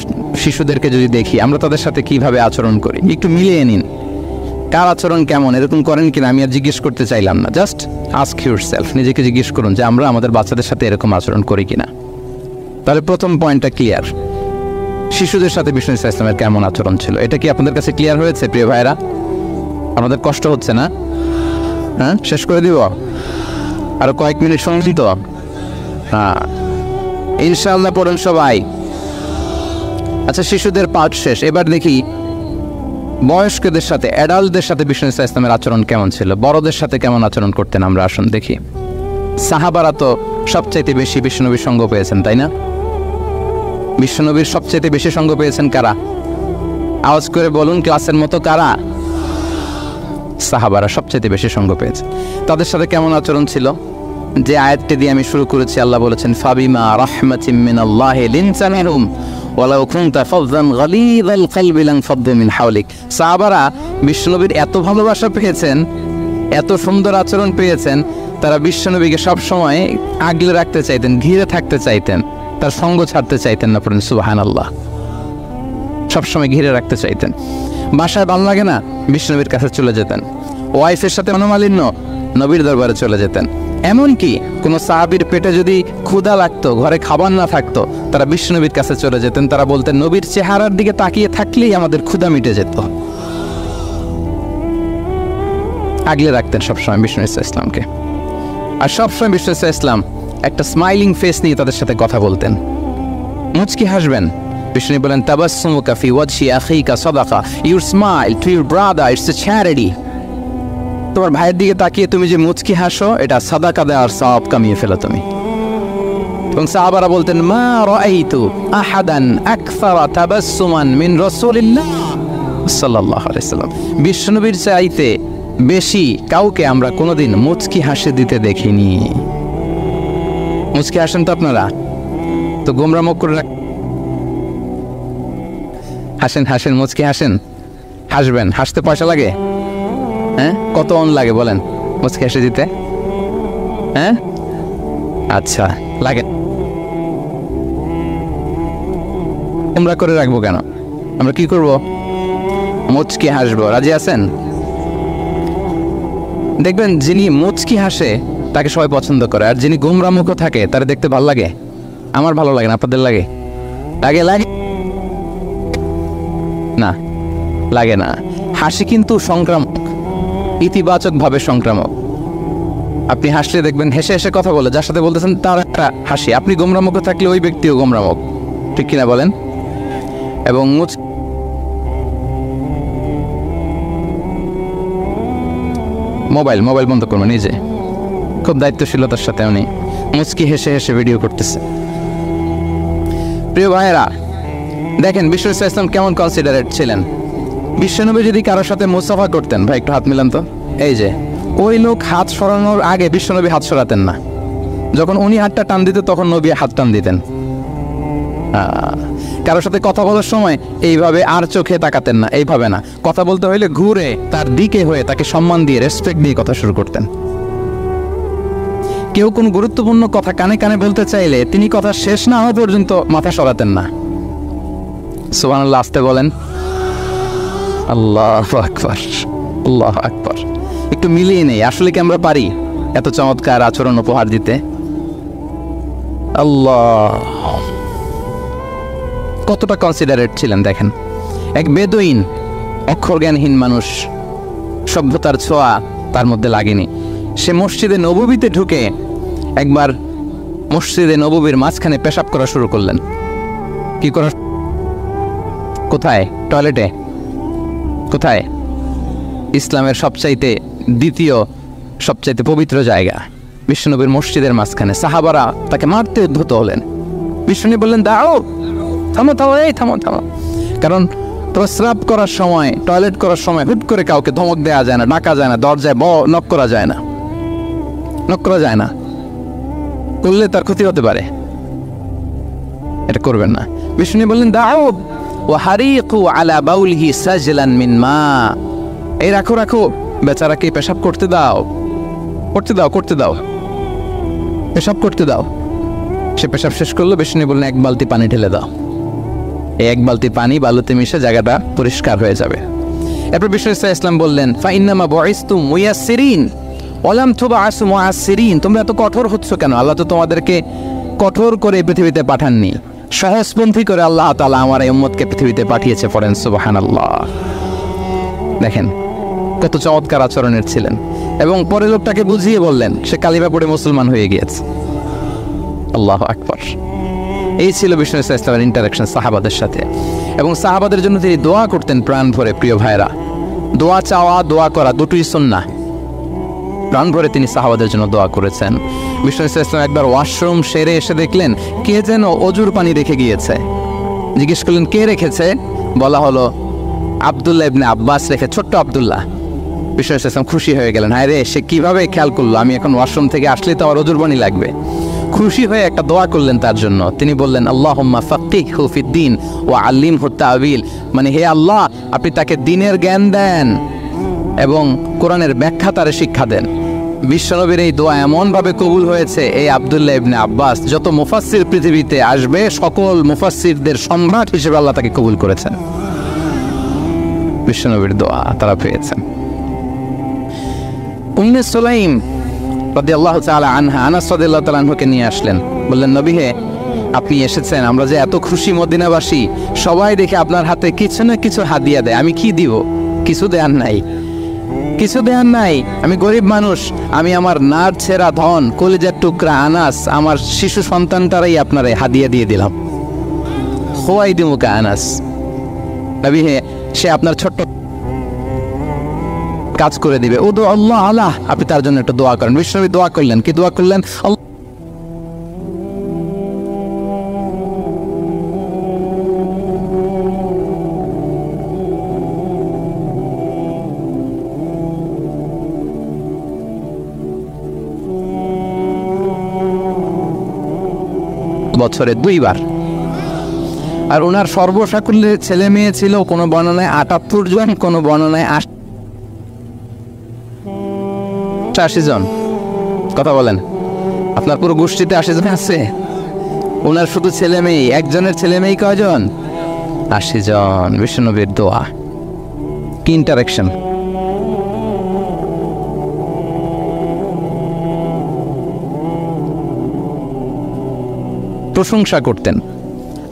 শিশুদেরকে যদি দেখি আমরা তাদের সাথে কিভাবে আচরণ করি একটু মিলিয়ে নিন, কার আচরণ কেমন, এরকম করেন কিনা। আমি আর জিজ্ঞেস করতে চাইলাম না, জাস্ট আস্ক ইয়োরসেলফ, নিজেকে জিজ্ঞেস করুন যে আমরা আমাদের বাচ্চাদের সাথে এরকম আচরণ করি কিনা। তাহলে প্রথম পয়েন্টটা ক্লিয়ার, শিশুদের সাথে বিষ্ণু ইসা ইসলামের কেমন আচরণ ছিল। এটা কি আপনাদের কাছে ক্লিয়ার হয়েছে প্রিয় ভাইরা? আমাদের কষ্ট হচ্ছে না? হ্যাঁ, শেষ করে দিব, আরো কয়েক মিনিট শুনছি তো, হ্যাঁ ইনশাআল্লাহ পড়ুন সবাই। আচ্ছা, শিশুদের পাঠ শেষ, এবার দেখি বয়স্কদের সাথে, অ্যাডাল্টদের সাথে বিষ্ণু ইসা ইসলামের আচরণ কেমন ছিল, বড়দের সাথে কেমন আচরণ করতেন আমরা আসুন দেখি। সাহাবারা তো সবচাইতে বেশি বিশ্বনবীর সঙ্গ পেয়েছেন, তাই না? বিশ্বনবীর সবচাইতে বেশি সঙ্গ পেয়েছেন কারা? আওয়াজ করে বলুন ক্লাসের মতো, কারা? সাহাবারা সবচেয়ে বেশি সঙ্গ পেয়েছে। তাদের সাথে কেমন আচরণ ছিল? যে আয়াতটি দিয়ে আমি শুরু করেছি, আল্লাহ বলেছেন, ফাবিমা রাহমাতিম মিনাল্লাহি লিনতা মিনহুম ওয়ালাউ কুনতা ফাযযান গালিযাল কলবি লানফাদ্দু মিন হাওলিক। সাহাবারা বিশ্বনবীর এত ভালোবাসা পেয়েছেন, এত সুন্দর আচরণ পেয়েছেন, তারা বিশ্বনবীকে সবসময় আগলে রাখতে চাইতেন, ঘিরে থাকতে চাইতেন, তার সঙ্গ ছাড়তে চাইতেন না। পড়েন সুবহানাল্লাহ। সবসময় ঘিরে রাখতে চাইতেন। বাসায় ভালো লাগে না, বিশ্বনবীর কাছে চলে যেতেন। ওয়াইফের সাথে মনোমালিন্য, নবীর দরবারে চলে যেতেন। এমনকি কোনো সাহাবীর পেটে যদি ক্ষুধা লাগতো, ঘরে খাবার না থাকতো, তারা বিশ্বনবীর কাছে চলে যেতেন। তারা বলতেন, নবীর চেহারার দিকে তাকিয়ে থাকলেই আমাদের ক্ষুধা মিটে যেত। আগলে রাখতেন সবসময় বিষ্ণু ইসা ইসলামকে। আর সবসময় বিষ্ণু ইসা ইসলাম একটা স্মাইলিং ফেস নিয়ে তাদের সাথে কথা বলতেন, মুচকি হাসবেন। বিষ্ণু বলেন, তাবাসসুমুকা ফি ওয়াজহি আখিকা সাদাকা, your smile to your brother it's a charity. তোমার ভাইয়ের দিকে তাকিয়ে তুমি যে মুচকি হাসো, এটা সাদাকা দেওয়ার সওয়াব কামিয়ে ফেলো তুমি। এবং সাহাবারা বলতেন, মা রাআইতু আহাদান আকসারা তাবাসসুমান মিন রাসূলিল্লাহ। সাল্লাল্লাহু আলাইহি সাল্লাম। বিশ্বনবীর চাইতে বেশি কাউকে আমরা কোনোদিন মুচকি হাসি দিতে দেখিনি। মুচকি হাসেন তো আপনারা? তো গোমরা মুখ করে হাসেন, হাসেন, মুচকি হাসেন, হাসবেন। হাসতে পয়সা লাগে? হ্যাঁ, কত অন লাগে বলেন মুচকি হাসি দিতে? হ্যাঁ, আচ্ছা লাগে। আমরা করে রাখবো কেন? আমরা কি করব? মুচকি হাসবো। রাজি আছেন? দেখবেন যিনি মুচকি হাসে তাকে সবাই পছন্দ করে, আর যিনি গোমরা মুখ থাকে তার দেখতে ভালো লাগে। আমার ভালো লাগে না, আপনাদের লাগে? লাগে লাগে না, লাগে না। হাসি কিন্তু সংক্রামক, ইতিবাচক ভাবে সংক্রামক। আপনি হাসলে দেখবেন হেসে হেসে কথা বলে যার সাথে বলতেছেন তার একটা হাসি। আপনি গোমরা মুখ থাকলে ওই ব্যক্তিও গোমরা মুখ, ঠিক কিনা বলেন? এবং মোবাইল মোবাইল বন্ধ করবেন নিজে, খুব দায়িত্বশীলতার সাথে উনি মুচকি হেসে হেসে ভিডিও করতেছে। প্রিয় ভাইয়েরা, দেখেন বিশ্বনবী সাল্লাল্লাহু আলাইহি ওয়াসাল্লাম কেমন কনসিডারেট ছিলেন। বিশ্বনবী যদি কারোর সাথে মুসাফা করতেন, ভাই একটু হাত মিলান তো, এই যে ওই লোক হাত সরানোর আগে বিশ্বনবী হাত সরাতেন না। যখন উনি হাতটা টান দিতেন তখন নবী হাত টান দিতেন। কারোর সাথে কথা বলার সময় এইভাবে আর চোখে তাকাতেন না, এইভাবে না। কথা বলতে হইলে ঘুরে তার দিকে হয়ে তাকে সম্মান দিয়ে, রেসপেক্ট দিয়ে কথা শুরু করতেন। কেউ কোন গুরুত্বপূর্ণ কথা কানে কানে বলতে চাইলে তিনি কথা শেষ না হওয়া পর্যন্ত মাথা সরাতেন না। সুবহানাল্লাহ, আস্তে বলেন আল্লাহু আকবার, আল্লাহু আকবার। একটু মিলিয়ে নেই, আসলে কি আমরা পারি এত চমৎকার আচরণ উপহার দিতে? আল্লাহ, কতটা কনসিডারেট ছিলেন। দেখেন এক বেদুইন, অক্ষরজ্ঞানহীন মানুষ, সভ্যতার ছোঁয়া তার মধ্যে লাগেনি। সে মসজিদে নববীতে ঢুকে একবার মসজিদে নববীর মাঝখানে পেশাব করা শুরু করলেন। কি করা? কোথায়? টয়লেটে। কোথায়? ইসলামের সবচাইতে দ্বিতীয় সবচাইতে পবিত্র জায়গা বিশ্বনবীর মসজিদের মাঝখানে। সাহাবারা তাকে মারতে উদ্ধত হলেন। বিশ্বনবী বললেন, দাঁড়াও, থামো থামো, এই থামো থামো। কারণ প্রস্রাব করার সময়, টয়লেট করার সময় হুট করে কাউকে ধমক দেওয়া যায় না, ডাকা যায় না, দরজায় ব নক করা যায় না, নক করা যায় না। করলে তার ক্ষতি হতে পারে, এটা করবেন না। বিষ্ণু বললেন, দাও ও হারিকু আলা বাউলিহি সাজলান মিন মা, এই রাখো রাখো, বেচারাকে পেশাব করতে দাও, করতে দাও, করতে দাও, পেশাব করতে দাও। সে পেশাব শেষ করলো। বিষ্ণু বললেন, এক বালতি পানি ঢেলে দাও, এক বালতি পানি বালুতে মিশে জায়গাটা পরিষ্কার হয়ে যাবে। এরপর বিশ্বনবী সাল্লাল্লাহু আলাইহি ওয়াসাল্লাম বললেন, ফাইন্নামা বুইসতু মুয়াসসিরিন ওয়া লাম তুবআসু মুআসসিরিন, তোমরা এত কঠোর হচ্ছ কেন? আল্লাহ তো তোমাদেরকে কঠোর করে পৃথিবীতে পাঠাননি, সহজপন্থী করে আল্লাহ তাআলা আমার এই উম্মতকে পৃথিবীতে পাঠিয়েছে। পড়েন সুবহানাল্লাহ। দেখেন কত চমৎকার আচরণের ছিলেন। এবং পরে লোকটাকে বুঝিয়ে বললেন, সে কালিমা পড়ে মুসলমান হয়ে গিয়েছে। আল্লাহু আকবার। এই ছিল বিষ্ণু ইসলামের ইন্টারাকশন সাহাবাদের সাথে, এবং সাহাবাদের জন্য তিনি দোয়া করতেন প্রাণ ভরে। প্রিয় ভাইরা, দোয়া চাওয়া, দোয়া করা দুটোই সুন্নাহ। প্রাণ ভরে তিনি সাহাবাদের জন্য দোয়া করেছেন। বিষ্ণু ইসলাম একবার ওয়াশরুম সেরে এসে দেখলেন কে যেন অজুর পানি রেখে গিয়েছে। জিজ্ঞেস করলেন কে রেখেছে? বলা হলো আবদুল্লাহ ইবনে আব্বাস রেখে, ছোট্ট আবদুল্লাহ। বিষ্ণু ইসলাম খুশি হয়ে গেলেন, হায় রে, সে কীভাবে খেয়াল করলো আমি এখন ওয়াশরুম থেকে আসলে তো আমার অজুর পানি লাগবে। খুশি হয়ে একটা দোয়া করলেন তার জন্য। তিনি বললেন, আল্লাহুম্মা ফাক্কিহু ফিদ্দীন ওয়া আল্লিমহু তা'বীল, মানে হে আল্লাহ আপনি তাকে দ্বীনের জ্ঞান দেন এবং কোরআনের ব্যাখ্যা তার শিক্ষা দেন। বিশ্বনবীর এই দোয়া এমনভাবে কবুল হয়েছে, এই আব্দুল্লাহ ইবনে আব্বাস যত মুফাসসির পৃথিবীতে আসবে সকল মুফাসসিরদের সম্রাট হিসেবে আল্লাহ তাকে কবুল করেছেন। বিশ্বনবীর দোয়া তারা পেয়েছেন। উম্মে সুলাইম রাদিয়াল্লাহু তাআলা আনহা, আনাস রাদিয়াল্লাহু তাআলা আনহুকে নিয়ে আসলেন। বললেন, নবী হে, আপনি এসেছেন, আমরা যে এত খুশি, মদিনাবাসী সবাই দেখে আপনার হাতে কিছু না কিছু হাদিয়া দেয়, আমি কি দিব? কিছু দেয়ার নাই, কিছু দেয়ার নাই, আমি গরিব মানুষ, আমি আমার নাড় ছেঁড়া ধন, কলিজার টুকরা আনাস, আমার শিশু সন্তানটারাই আপনারে হাদিয়া দিয়ে দিলাম। খোয়াই দিমুকা আনাস, নবী হে, সে আপনার ছোট্ট কাজ করে দিবে। ও দো আল্লাহ আল্লাহ, আপনি তার জন্য একটা দোয়া করেন। বিশ্বনবী দোয়া করলেন, কি দোয়া করলেন? বছরে দুইবার। আর ওনার সর্বসাকুল্যে ছেলে মেয়ে ছিল কোনো বর্ণনায় আটাত্তর জন, কোনো বর্ণনায় আশি জন। কথা বলেন, আপনার পুরো গোষ্ঠীতে আশি জন আছে, ওনার শুধু ছেলে মেয়ে, একজনের ছেলে মেয়ে কয়জন? আশি জন। বিষ্ণুনবীর দোয়া কি ইন্টারেকশন! প্রশংসা করতেন।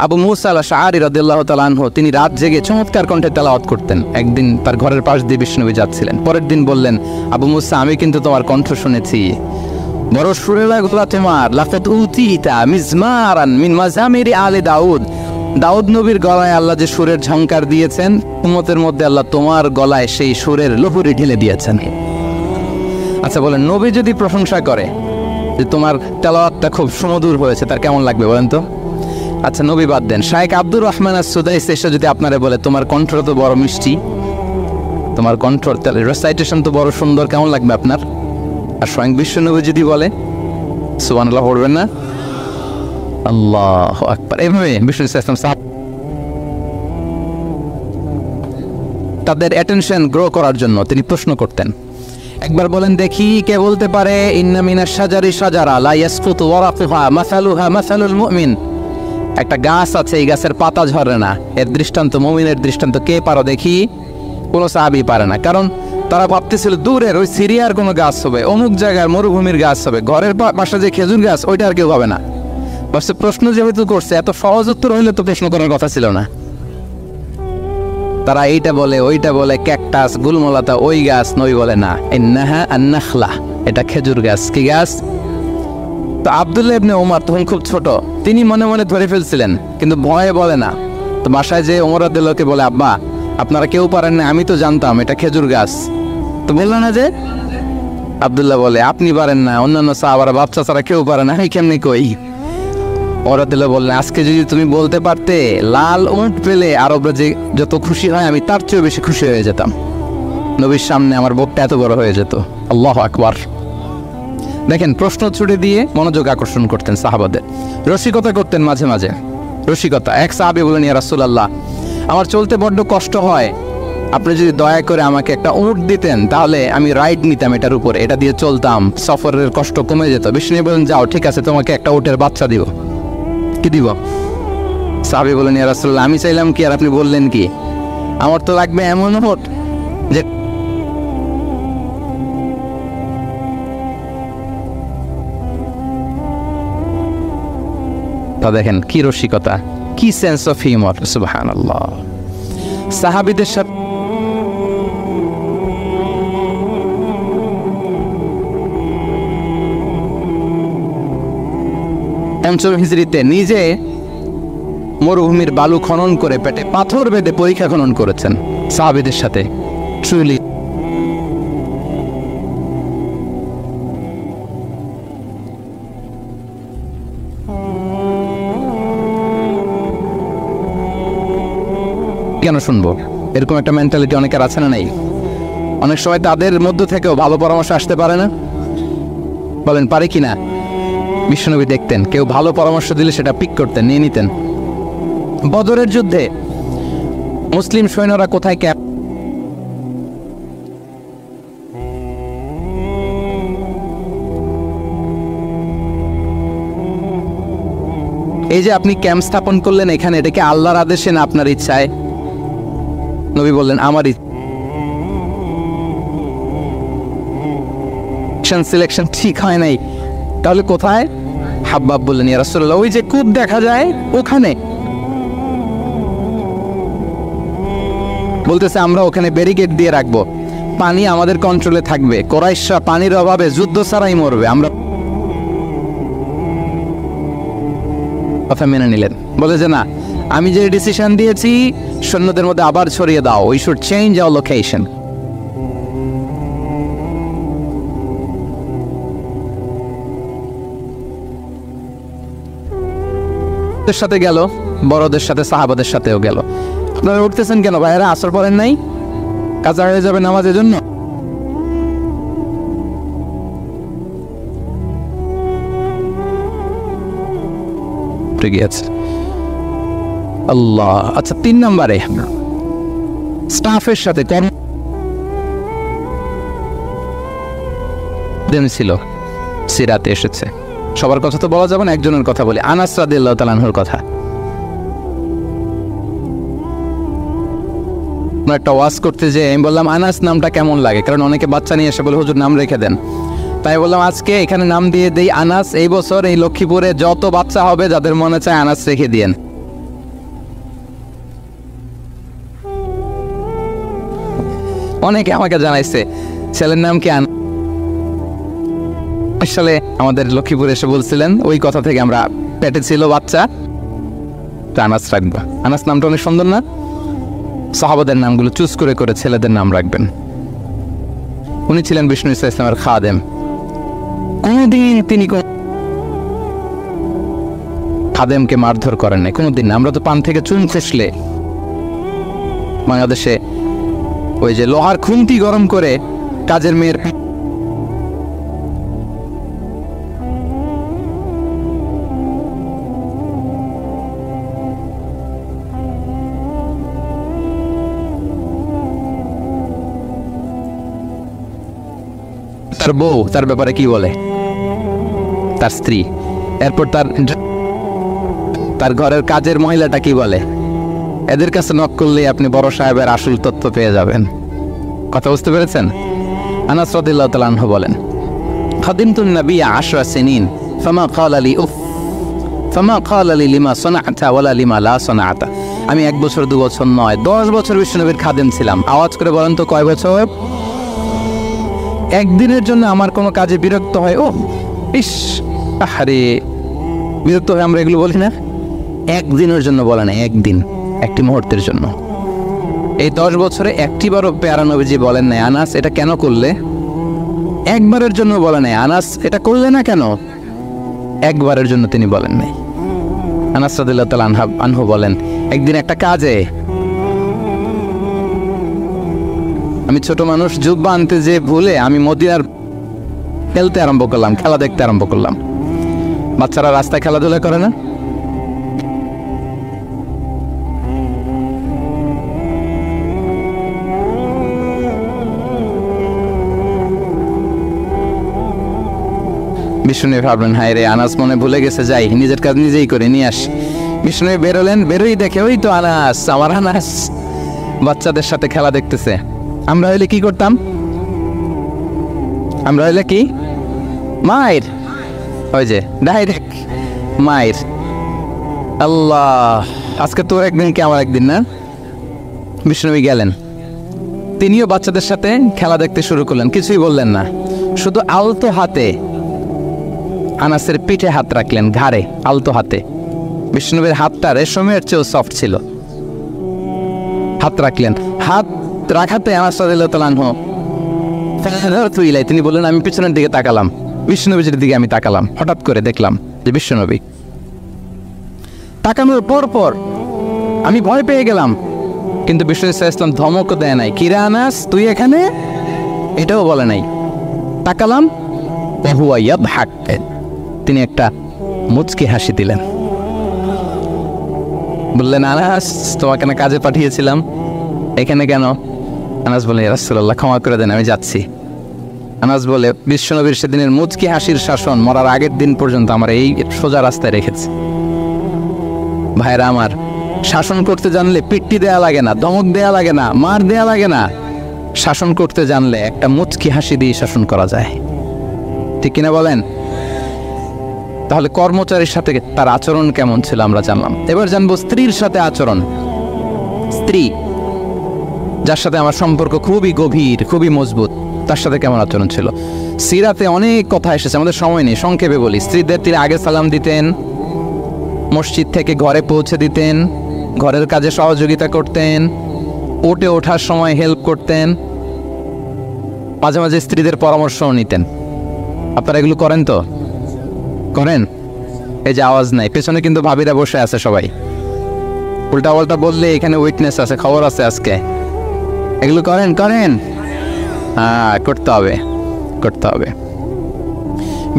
আবু মুসা আল-শাআরি রাদিয়াল্লাহু তাআলা আনহু তিনি রাত জেগে চমৎকার কণ্ঠে তেলাওয়াত করতেন। একদিন তার ঘরের পাশ দিয়ে বিষ্ণুনবী যাচ্ছিলেন। পরের দিন বললেন, আবু মুসা, আমি কিন্তু তোমার কণ্ঠ শুনেছি, বড় সুরেলা গলা তোমার। লাকাদ উতিতা মিজমারান মিন মাজামিরি আলে দাউদ। দাউদ নবীর গলায় আল্লাহ যে সুরের ঝংকার দিয়েছেন, উম্মতের মধ্যে আল্লাহ তোমার গলায় সেই সুরের লহরী ঢেলে দিয়েছেন। আচ্ছা বলেন, নবী যদি প্রশংসা করে যে তোমার তেলাওয়াতটা খুব সুমধুর হয়েছে, তার কেমন লাগবে বলেন তো? আচ্ছা নবী বাদ দেন, শাইখ আব্দুর রহমান আস-সুদাইস এসে যদি আপনারে বলে তোমার কণ্ঠটা তো বড় মিষ্টি, তোমার কণ্ঠ রেসাইটেশন তো বড় সুন্দর, কেমন লাগবে আপনার? আর স্বয়ং বিশ্বনবী যদি বলে, সুবহানাল্লাহ পড়বেন না? আল্লাহু আকবার। এভাবে বিষ্ণু ইসলাম সাহেব তাদের অ্যাটেনশন গ্রো করার জন্য তিনি প্রশ্ন করতেন। একবার বলেন দেখি, কে বলতে পারে, ইন্না মিনাশ শাজারি শাজারা লা ইয়াসকুতু ওয়ারাকুহা মাসালুহা মাসালুল মুমিন। একটা গাছ আছে, এই গাছের পাতা ঝরে না, এর দৃষ্টান্ত মুমিনের দৃষ্টান্ত কে পারো দেখি? কোনো সাহাবী পারে না। কারণ তারা ভাবতেছিল দূরের ওই সিরিয়ার কোনো গাছ হবে, অমুক জায়গার মরুভূমির গাছ হবে, ঘরের পাশে যে খেজুর গাছ ওইটা আর কেউ হবে না। বাসে প্রশ্ন যেহেতু করছে, এত সহজ উত্তর হইলে তো প্রশ্ন করার কথা ছিল না। তারা এইটা বলে, ওইটা বলে, ক্যাকটাস, গুলমলাতা, ওই গাছ নই বলে না, ইন্নাহা আন-নাখলা, এটা খেজুর গাছ। কি গাছ? তো আব্দুল্লাহ ইবনে ওমর তখন খুব ছোট, তিনি মনে মনে ধরে ফেলছিলেন, কিন্তু ভয়ে বলে না। তো বাসায় যে ওমর রাদিয়াল্লাহু বলে, আব্বা আপনারা কেউ পারেন না, আমি তো জানতাম এটা খেজুর গাছ, তো বললো না যে। আব্দুল্লাহ বলে, আপনি পারেন না, অন্যান্য সাহাবারা বাচ্চা ছাড়া কেউ পারে না, আমি কেমনি কই? ওমর রাদিয়াল্লাহু বললেন, আজকে যদি তুমি বলতে পারতে লাল উট পেলে আরবরা যে যত খুশি হয় আমি তার চেয়ে বেশি খুশি হয়ে যেতাম, নবীর সামনে আমার বুকটা এত বড় হয়ে যেত। আল্লাহু আকবার। দেখেন, প্রশ্ন ছুড়ে দিয়ে মনোযোগ আকর্ষণ করতেন সাহাবাদের, রসিকতা করতেন মাঝে মাঝে। রসিকতা, এক সাহাবী বলেন, ইয়া রাসূলুল্লাহ, আমার চলতে বড্ড কষ্ট হয়, আপনি যদি দয়া করে আমাকে একটা উট দিতেন তাহলে আমি রাইড নিতাম, এটার উপরে এটা দিয়ে চলতাম, সফরের কষ্ট কমে যেত। বিষ্ণু বলেন, যাও ঠিক আছে, তোমাকে একটা উটের বাচ্চা দিব। কি দিব? সাহাবী বলেন, ইয়া রাসূলুল্লাহ, আমি চাইলাম কি আর আপনি বললেন কি? আমার তো লাগবে এমন উট যে তা। দেখেন কি রসিকতা, কি সেন্স অফ হিউমার, সুবহানাল্লাহ। সাহাবীদের সাথে পঞ্চম হিজরিতে নিজে মরুভূমির বালু খনন করে পেটে পাথর বেঁধে পরীক্ষা খনন করেছেন সাহাবীদের সাথে। ট্রুলি কেন শুনবো, এরকম একটা মেন্টালিটি অনেকের আছে না? নাই, অনেক সময় তাদের মধ্য থেকেও ভালো পরামর্শ আসতে পারে না। বলেন পারে কি না? বিশ্বনবী দেখতেন কেউ ভালো পরামর্শ দিলে সেটা পিক করতেন, নিয়ে নিতেন। বদরের যুদ্ধে মুসলিম সৈন্যরা কোথায় ক্যাপ এই যে আপনি ক্যাম্প স্থাপন করলেন এখানে, এটা কি আল্লাহর আদেশে না আপনার ইচ্ছায়? নবী বললেন, আমার সিলেকশন ঠিক হয় নাই। তাহলে কোথায়? হাব্বাব বললেন, ইয়া রাসূলুল্লাহ, ওই যে কূপ দেখা যায় ওখানে। বলতেছে, আমরা ওখানে ব্যারিকেড দিয়ে রাখবো, পানি আমাদের কন্ট্রোলে থাকবে, কোরাইশরা পানির অভাবে যুদ্ধ ছাড়াই মরবে। আমরা কথা মেনে নিলেন। বলে যে না, আমি যে ডিসিশন দিয়েছি সৈন্যদের মধ্যে আবার ছড়িয়ে দাও। We should change our location. সাথে গেল, বড়দের সাথে, সাহাবাদের সাথেও গেল। আপনারা উঠতেছেন কেন ভাইরা? আসর পড়েন নাই, কাজা হয়ে যাবে নামাজের জন্য। উপরে গিয়েছে। আল্লাহ। আচ্ছা, তিন নম্বরে স্টাফের সাথে ছিল, সিরাতে এসেছে। সবার কথা তো বলা যাবে না, একজনের কথা বলি, আনাস রাদিয়াল্লাহু তাআলা আনহুর কথা। আমরা একটা ওয়াজ করতে যে আমি বললাম আনাস নামটা কেমন লাগে, কারণ অনেকে বাচ্চা নিয়ে এসে বলে হুজুর নাম রেখে দেন। তাই বললাম আজকে এখানে নাম দিয়ে দেই আনাস। এই বছর এই লক্ষ্মীপুরে যত বাচ্চা হবে যাদের মনে চায় আনাস রেখে দিয়েন। অনেকে আমাকে জানাইছে ছেলের নাম কি আনাস। আসলে আমাদের লক্ষ্মীপুর এসে বলছিলেন, ওই কথা থেকে আমরা পেটে ছিল বাচ্চা, আনাস রাখবা। আনাস নামটা অনেক সুন্দর না? সাহাবাদের নামগুলো চুজ করে করে ছেলেদের নাম রাখবেন। উনি ছিলেন বিষ্ণু ইসা ইসলামের খাদেম। কোনদিন তিনি খাদেমকে মারধর করেন নাই, কোনোদিন। আমরা তো পান থেকে চুন চেসলে বাংলাদেশে ওই যে লোহার খুন্তি গরম করে কাজের মেয়ের তার বউ তার ব্যাপারে কি বলে, তার স্ত্রী, এরপর তার তার ঘরের কাজের মহিলাটা কি বলে, এদের কাছে নক করলে আপনি বড় সাহেবের আসল তথ্য পেয়ে যাবেন। কথা বুঝতে পেরেছেন? আনাস রাদিয়াল্লাহু তাআলা আনহু বলেন, খাদিমতুন নবী আশরা সিনিন ফামা ক্বালা লি উফ ফামা ক্বালা লি লিমা সানাতা ওয়ালা লিমা লা সানাতা। আমি এক বছর দু বছর নয় দশ বছর বিশ্বনবীর খাদেম ছিলাম। আওয়াজ করে বলেন তো কয় বছর? একদিনের জন্য আমার কোনো কাজে বিরক্ত হয়, ও ইস আহারে বিরক্ত হয়, আমরা এগুলো বলি না। একদিনের জন্য বলে না, একদিন, একটি মুহূর্তের জন্য। এই দশ বছরে একটি বারও পেয়ারা নবীজি বলেন নাই আনাস এটা কেন করলে, একবারের জন্য বলে নাই আনাস এটা করলে না কেন, একবারের জন্য তিনি বলেন নাই। আনাস রাদিয়াল্লাহু তাআলা আনহু বলেন, একদিন একটা কাজে আমি ছোট মানুষ, জুব্বা আনতে যে ভুলে আমি মদিনার খেলতে আরম্ভ করলাম, খেলা দেখতে আরম্ভ করলাম। বাচ্চারা রাস্তায় খেলাধুলা করে না, বিষ্ণু ভাবলেন হায় রে আনাস মনে ভুলে গেছে, যাই নিজের কাজ নিজেই করে নিয়ে আসি। বিষ্ণু বেরোলেন, বেরোই দেখে ওই তো আনাস, আমার আনাস বাচ্চাদের সাথে খেলা দেখতেছে। আমরা হইলে কি করতাম? আমরা হইলে কি মায়ের, ওই যে ডাইরেক্ট মায়ের। আল্লাহ, আজকে তোর একদিন কি আমার একদিন না? বিষ্ণুবী গেলেন, তিনিও বাচ্চাদের সাথে খেলা দেখতে শুরু করলেন, কিছুই বললেন না, শুধু আলতো হাতে আনাসের পিঠে হাত রাখলেন, ঘাড়ে, আলতো হাতে। বিষ্ণুবীর হাতটা রেশমের চেয়েও সফট ছিল। হাত রাখলেন, হাত রাখাতে আনাস রাদিয়াল্লাহু তাআলা আনহু তিনি বললেন, আমি পিছনের দিকে তাকালাম, বিষ্ণুনবীর দিকে আমি তাকালাম, হঠাৎ করে দেখলাম যে বিষ্ণুনবী। তাকানোর পর পর আমি ভয় পেয়ে গেলাম, কিন্তু বিষ্ণু সাল্লাল্লাহু আলাইহি ওয়াসাল্লাম ধমকও দেয় নাই, কিরে আনাস তুই এখানে, এটাও বলে নাই। তাকালাম, হুয়া ইয়াদহাক, তিনি একটা মুচকি হাসি দিলেন, বললেন আনাস তোমাকে না কাজে পাঠিয়েছিলাম, এখানে কেন? আনাস বলে, ইয়া রাসূলুল্লাহ ক্ষমা করে দেন, আমি যাচ্ছি। আনাস বলে, বিশ্বনবীর সেদিনের মুচকি হাসির শাসন মরার আগের দিন পর্যন্ত আমার এই সোজা রাস্তায় রেখেছে। ভাইরা আমার, শাসন করতে জানলে পিট্টি দেয়া লাগে না, ধমক দেয়া লাগে না, মার দেয়া লাগে না। শাসন করতে জানলে একটা মুচকি হাসি দিয়ে শাসন করা যায়, ঠিক কিনা বলেন? তাহলে কর্মচারীর সাথে তার আচরণ কেমন ছিল আমরা জানলাম। এবার জানবো স্ত্রীর সাথে আচরণ। স্ত্রী, যার সাথে আমার সম্পর্ক খুবই গভীর, খুবই মজবুত, তার সাথে কেমন আচরণ ছিল? সিরাতে অনেক কথা এসেছে, আমাদের সময় নেই, সংক্ষেপে বলি। স্ত্রীদের তিনি আগে সালাম দিতেন, মসজিদ থেকে ঘরে পৌঁছে দিতেন, ঘরের কাজে সহযোগিতা করতেন, ওটে ওঠার সময় হেল্প করতেন, মাঝে মাঝে স্ত্রীদের পরামর্শও নিতেন। আপনারা এগুলো করেন তো? করেন? এই যে আওয়াজ নাই পেছনে, কিন্তু ভাবিরা বসে আছে সবাই, উল্টা পাল্টা বললে এখানে উইটনেস আছে, খবর আছে আজকে। এগুলো করেন? করেন? হ্যাঁ, করতে হবে, করতে হবে।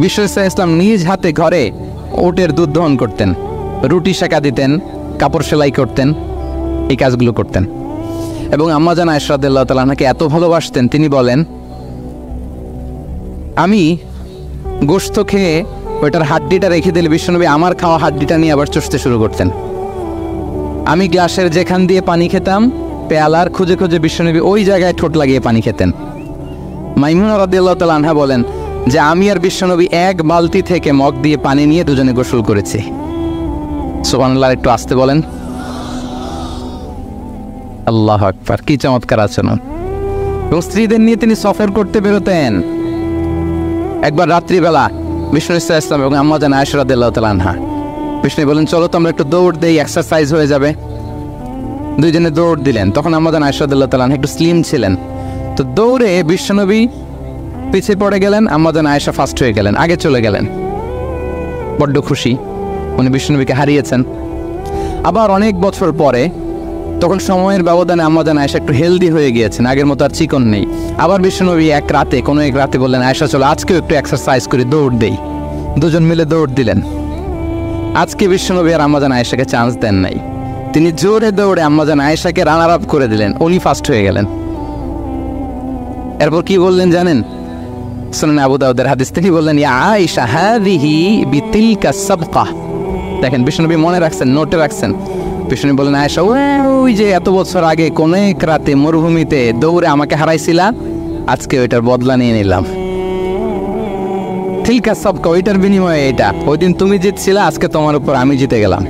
বিষ্ণু ইসলাম নিজ হাতে ঘরে ওটের দুধ দহন করতেন, রুটি সেঁকা দিতেন, কাপড় সেলাই করতেন, এই কাজগুলো করতেন। এবং আম্মা জান আয়েশা রাদিয়াল্লাহু তাআলা আনহাকে এত ভালোবাসতেন, তিনি বলেন, আমি গোশত খেয়ে ওইটার হাড্ডিটা রেখে দিলে বিশ্বনবী আমার খাওয়া হাড্ডিটা নিয়ে আবার চুষতে শুরু করতেন। আমি গ্লাসের যেখান দিয়ে পানি খেতাম, পেয়ালার খুঁজে খুঁজে বিশ্বনবী ওই জায়গায় ঠোঁট লাগিয়ে পানি খেতেন। মাইমুনা রাদিয়াল্লাহু তাআলা আনহা বলেন যে আমি আর বিশ্বনবী এক বালতি থেকে মগ দিয়ে পানি নিয়ে দুজনে গোসল করেছি। সুবহানাল্লাহ, একটু আস্তে বলেন আল্লাহু আকবার। কি চমৎকার আচরণ! এবং স্ত্রীদের নিয়ে তিনি সফর করতে বেরোতেন। একবার রাত্রিবেলা বিষ্ণু ইসলাম ইসলাম এবং আম্মা জান আয়েশা রাদিয়াল্লাহু তাআলা আনহা, বিষ্ণু বলেন চলো তো আমরা একটু দৌড় দেই, এক্সারসাইজ হয়ে যাবে। দুইজনে দৌড় দিলেন। তখন আম্মা জান আয়েশা রাদিয়াল্লাহু তাআলা আনহা একটু স্লিম ছিলেন, তো দৌড়ে বিশ্বনবী পিছিয়ে পড়ে গেলেন, আম্মা জান আয়েশা ফার্স্ট হয়ে গেলেন, আগে চলে গেলেন। বড্ড খুশি, উনি বিশ্বনবীকে হারিয়েছেন। আবার অনেক বছর পরে, তখন সময়ের ব্যবধানে আম্মা জান আয়েশা একটু হেলদি হয়ে গিয়েছেন, আগের মতো আর চিকন নেই। আবার বিশ্বনবী এক রাতে, কোনো এক রাতে বললেন, আয়েশা চলো আজকেও একটু এক্সারসাইজ করে দৌড় দেই। দুজন মিলে দৌড় দিলেন। আজকে বিশ্বনবী আর আম্মা জান আয়েশাকে চান্স দেন নাই, তিনি জোরে দৌড়ে আম্মা জান আয়েশাকে রানার আপ করে দিলেন, উনি ফার্স্ট হয়ে গেলেন। এরপর কি বললেন জানেন? শুনেন আবু দাউদের হাদিস, তিনি বললেন, ইয়া আয়েশা হাযিহি বিতিলকা সাবকা। দেখেন বিশ্বনবী মনে রাখছেন, নোটে রাখছেন। বিশ্বনবী বললেন, আয়েশা ওই যে এত বছর আগে কোন এক রাতে মরুভূমিতে দৌড়ে আমাকে হারাইছিলা, আজকে ওইটার বদলা নিয়ে নিলাম। তিলকা সাবকা, ওইটার বিনিময়ে এটা। ওই দিন তুমি জিতছিলে, আজকে তোমার উপর আমি জিতে গেলাম।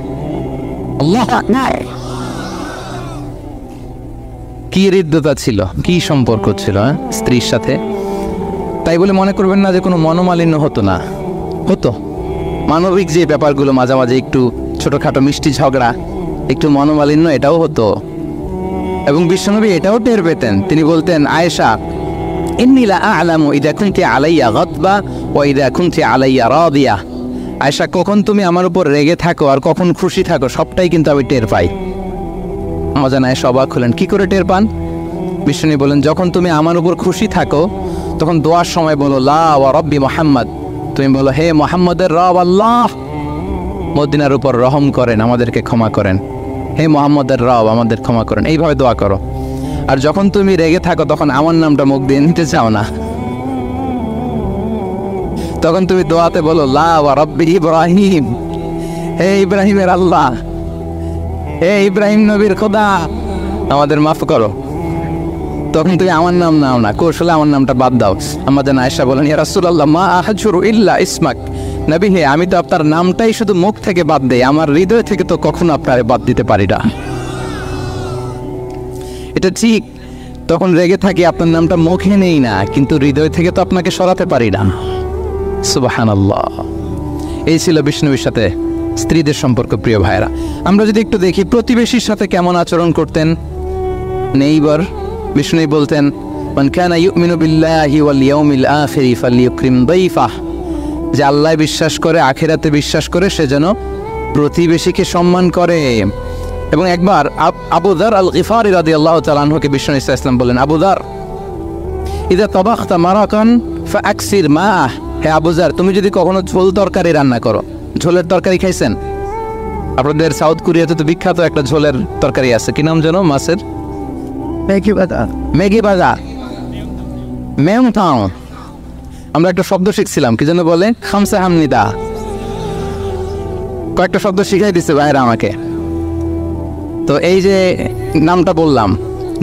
আল্লাহু আকবার! কি হৃদ্যতা ছিল, কি সম্পর্ক ছিল স্ত্রীর সাথে। তাই বলে মনে করবেন না যে কোনো মনোমালিন্য হতো না, হতো। মানবিক যে ব্যাপারগুলো, মাঝামাঝি একটু ছোটোখাটো মিষ্টি ঝগড়া, একটু মনোমালিন্য, এটাও হতো। এবং বিশ্বনবী এটাও টের পেতেন, তিনি বলতেন, আয়েশা ইন্নী লা আ'লামু ইযা কুনতি আলাইয়া গাদবা ওয়া ইযা কুনতি আলাইয়া রাদিয়া। আয়েশা, কখন তুমি আমার উপর রেগে থাকো আর কখন খুশি থাকো, সবটাই কিন্তু আমি টের পাই। আম্মা জান আয়েশা অবাক হলেন, কি করে টের পান? বিশ্বনবী বলেন, যখন তুমি আমার উপর খুশি থাকো তখন দোয়ার সময় বলো লা ওয়া রাব্বি মুহাম্মদ, তুমি বলো হে মুহাম্মদের রব আল্লাহ মদিনার উপর রহম করেন, আমাদেরকে ক্ষমা করেন, হে মুহাম্মদের রব আমাদের ক্ষমা করেন, এইভাবে দোয়া করো। আর যখন তুমি রেগে থাকো তখন আমার নামটা মুখ দিয়ে নিতে চাও না, তখন তুমি দোয়াতে বলো লা ওয়া রাব্বি ইব্রাহিম, হে ইব্রাহিমের আল্লাহ, হে ইব্রাহিম নবীর খোদা আমাদের মাফ করো। তখন তুমি আমার নাম নাও না, কৌশলে আমার নামটা বাদ দাও। আম্মা জান আয়েশা বলেন, ইয়া রাসূলুল্লাহ মা আহজুরু ইল্লা ইসমাক, নবী হে আমি তো আপনার নামটাই শুধু মুখ থেকে বাদ দেই, আমার হৃদয় থেকে তো কখনো আপনারে বাদ দিতে পারি না। এটা ঠিক, তখন রেগে থাকি, আপনার নামটা মুখে নেই না, কিন্তু হৃদয় থেকে তো আপনাকে সরাতে পারি না। সুবহানাল্লাহ! এই ছিল বিষ্ণুবীর সাথে স্ত্রীদের সম্পর্ক। প্রিয় ভাইরা, আমরা যদি একটু দেখি প্রতিবেশীর সাথে কেমন আচরণ করতেন, নেইবার। বিষ্ণুই বলতেন, মান কানা ইউমিনু বিল্লাহি ওয়াল ইয়াউমিল আখির ফালইউকরিম দাইফাহ, যে আল্লাহ বিশ্বাস করে, আখিরাতে বিশ্বাস করে, সে যেন প্রতিবেশীকে সম্মান করে। এবং একবার আবু যার আল গিফারি রাদিয়াল্লাহু তাআলা আনহুকে বিষ্ণু ইসা ইসলাম বললেন, আবু যার ইযা তাবাখতা মারাকান ফাআকসির মাহ, হে আবু যার তুমি যদি কখনো ঝোল তরকারি রান্না করো, ঝোলের তরকারি খাইছেন? আপনাদের সাউথ কোরিয়াতে তো বিখ্যাত একটা ঝোলের তরকারি আছে, কি নাম যেন? মাছের ম্যাগি বাজা, ম্যাগি বাজা, মেয়ং থাও। আমরা একটা শব্দ শিখছিলাম, কি যেন বলে, খামসা হামনিদা। কয়েকটা শব্দ শিখাই দিচ্ছে ভাইরা আমাকে। তো এই যে নামটা বললাম,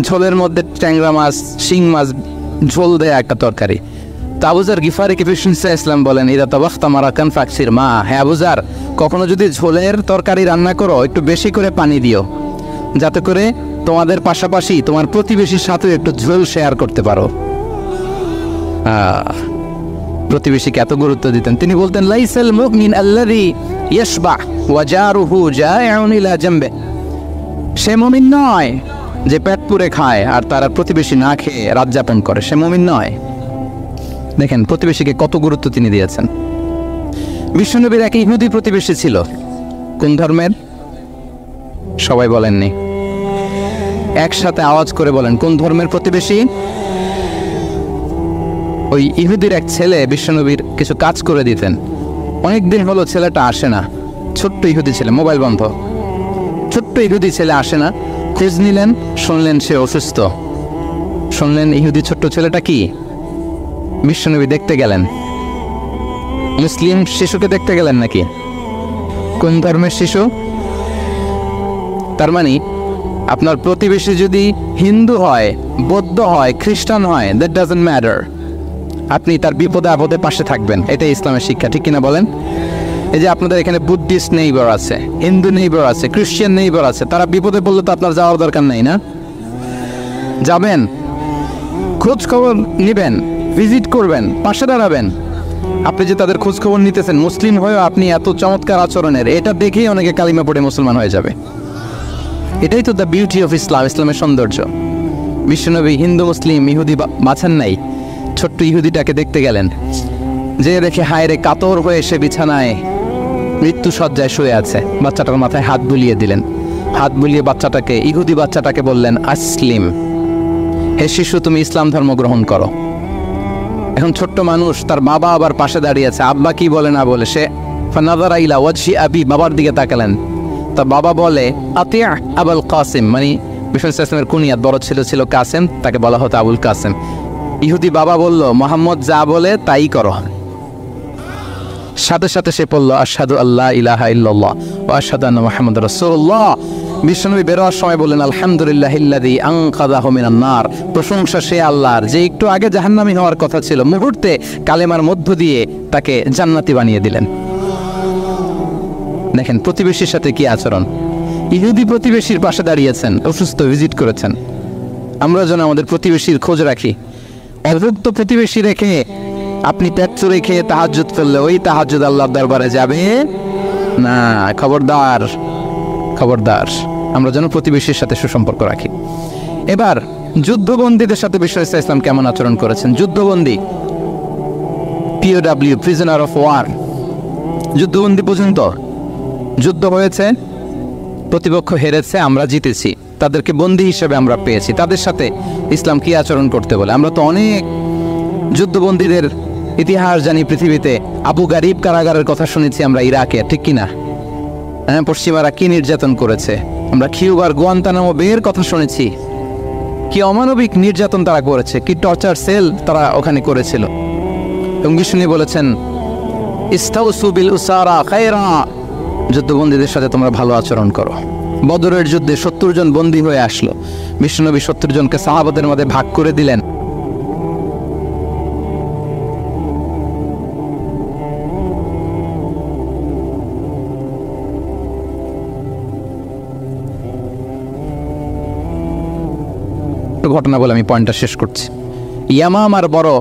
ঝোলের মধ্যে ট্যাংরা মাছ, শিং মাছ, ঝোল দেয়া একটা তরকারি। তো আবু যার গিফারিকে বিষ্ণু ইসা ইসলাম বলেন, ইদা তাবাখতা মারাকান ফাকসির মা, হে আবু যার কখনো যদি ঝোলের তরকারি রান্না করো, একটু বেশি করে পানি দিও, যাতে করে তোমাদের পাশাপাশি তোমার প্রতিবেশীর সাথে একটু ঝোল শেয়ার করতে পারো। প্রতিবেশীকে এত গুরুত্ব দিতেন। তিনি বলতেন, লাইসাল মুমিন আল্লাযী ইয়াশবাহ ওয়া জারুহু জায়উন ইলা জামবি, সে মুমিন নয় যে পেট পুরে খায় আর তার প্রতিবেশী না খেয়ে রাত যাপন করে, সে মুমিন নয়। দেখেন প্রতিবেশীকে কত গুরুত্ব তিনি দিয়েছেন। বিশ্বনবীর এক ইহুদি প্রতিবেশী ছিল, কোন ধর্মের সবাই বলেননি, একসাথে আওয়াজ করে বলেন, কোন ধর্মের প্রতিবেশী? ওই ইহুদির এক ছেলে বিশ্বনবীর কিছু কাজ করে দিতেন। অনেকদিন হলো ছেলেটা আসে না, ছোট্ট ইহুদি ছেলে, মোবাইল বন্ধ, ছোট্ট ইহুদি ছেলে আসে না, খোঁজ নিলেন, শুনলেন সে অসুস্থ। শুনলেন ইহুদি ছোট্ট ছেলেটা কি, বিশ্বনবী দেখতে গেলেন। মুসলিম শিশুকে দেখতে গেলেন নাকি? কোন ধর্মের শিশু? তার মানে আপনার প্রতিবেশী যদি হিন্দু হয়, বৌদ্ধ হয়, খ্রিস্টান হয়, দ্যাট ডাজন্ট ম্যাটার, আপনি তার বিপদে আপদে পাশে থাকবেন। এটাই ইসলামের শিক্ষা, ঠিক কিনা বলেন? এই যে আপনাদের এখানে বুদ্ধিস্ট নেইবার আছে, হিন্দু নেইবার আছে, খ্রিস্টান নেইবার আছে, তারা বিপদে পড়লে তো আপনার যাওয়ার দরকার নেই, না? যাবেন, খোঁজ খবর নেবেন, ভিজিট করবেন, পাশে দাঁড়াবেন। আপনি যে তাদের খোঁজ খবর নিতেছেন মুসলিম হয়েও, আপনি এত চমৎকার আচরণের, এটা দেখেই অনেকে কালিমা পড়ে মুসলমান হয়ে যাবে। এটাই তো দ্য বিউটি অফ ইসলাম, ইসলামের সৌন্দর্য। বিশ্বনবী হিন্দু মুসলিম ইহুদি বাছান নাই, ছোট্ট ইহুদিটাকে দেখতে গেলেন, যে দেখে হায়রে কাতর হয়ে সে বিছানায় মৃত্যু সজ্জায় শুয়ে আছে। বাচ্চাটার মাথায় হাত বুলিয়ে দিলেন, হাত বুলিয়ে বাচ্চাটাকে, ইহুদি বাচ্চাটাকে বললেন, আসলিম, হে শিশু তুমি ইসলাম ধর্ম গ্রহণ করো। এখন ছোট্ট মানুষ, তার বাবা আবার পাশে দাঁড়িয়ে আছে, আব্বা কি বলে না বলে, সে ফানাযারা ইলা ওয়াজহি আবি, বাবার দিকে তাকালেন। তা বাবা বলে আতি আবুল কাসিম, মানে বিশ্বনবী সাল্লাল্লাহু আলাইহি ওয়াসাল্লামের কুনিয়াত, বড় ছেলে ছিল কাসেম, তাকে বলা হতো আবুল কাসেম। ইহুদি বাবা বলল, মোহাম্মদ যা বলে তাই করো। সাথে সাথে সে পড়ল আশহাদু আল্লা ইলাহা ইল্লাল্লাহ ওয়া আশহাদু আন্না মুহাম্মাদার রাসূলুল্লাহ। বিশ্বনবী বেরোয়ার সময় বললেন, আলহামদুলিল্লাহিল্লাযী আনকাযাহু মিনান নার, প্রশংসা সে আল্লাহর যে একটু আগে জাহান্নামী হওয়ার কথা ছিল, মুহূর্তে কালেমার মধ্য দিয়ে তাকে জান্নাতি বানিয়ে দিলেন। দেখেন প্রতিবেশীর সাথে কি আচরণ। ইহুদি প্রতিবেশীর পাশে দাঁড়িয়েছেন, অসুস্থ ভিজিট করেছেন। আমরা যেন আমাদের প্রতিবেশীর খোঁজ রাখি। অভুক্ত প্রতিবেশী রেখে আপনি পেট চুরে খেয়ে তাহাজ্জুদ ফেললে ওই তাহাজ্জুদ আল্লাহর দরবারে যাবে না। খবরদার, খবরদার, আমরা যেন প্রতিবেশীর সাথে সুসম্পর্ক রাখি। এবার যুদ্ধবন্দীদের সাথে বিশ্বনবী সাল্লাল্লাহু আলাইহি ওয়াসাল্লাম কেমন আচরণ করেছেন? যুদ্ধবন্দী, পিওডব্লিউ, প্রিজনার অফ ওয়ার, যুদ্ধবন্দী পর্যন্ত যুদ্ধ হয়েছে, প্রতিপক্ষ হেরেছে, আমরা জিতেছি, তাদেরকে বন্দী হিসেবে আমরা পেয়েছি, তাদের সাথে ইসলাম কি আচরণ করতে বলে। আমরা তো অনেক যুদ্ধবন্দীদের ইতিহাস জানি পৃথিবীতে। আবু গারিব কারাগারের কথা শুনেছি আমরা, ইরাকে, ঠিক কিনা? হ্যাঁ, পশ্চিমারা কি নির্যাতন করেছে। আমরা কিউবার গুয়ান্তানামো বের কথা শুনেছি, কি অমানবিক নির্যাতন তারা করেছে, কি টর্চার সেল তারা ওখানে করেছিল। এবং বিষ্ণু বলেছেন, ইস্তাউসু বিল উসারা খায়রা, যুদ্ধবন্দীদের সাথে তোমরা ভালো আচরণ করো। বদরের যুদ্ধে সত্তর জন বন্দী হয়ে আসলো, বিশ্বনবী সত্তর জনকে সাহাবাদের মধ্যে ভাগ করে দিলেন। ঘটনা বলে আমি পয়েন্টটা শেষ করছি। ইয়ামামার বড়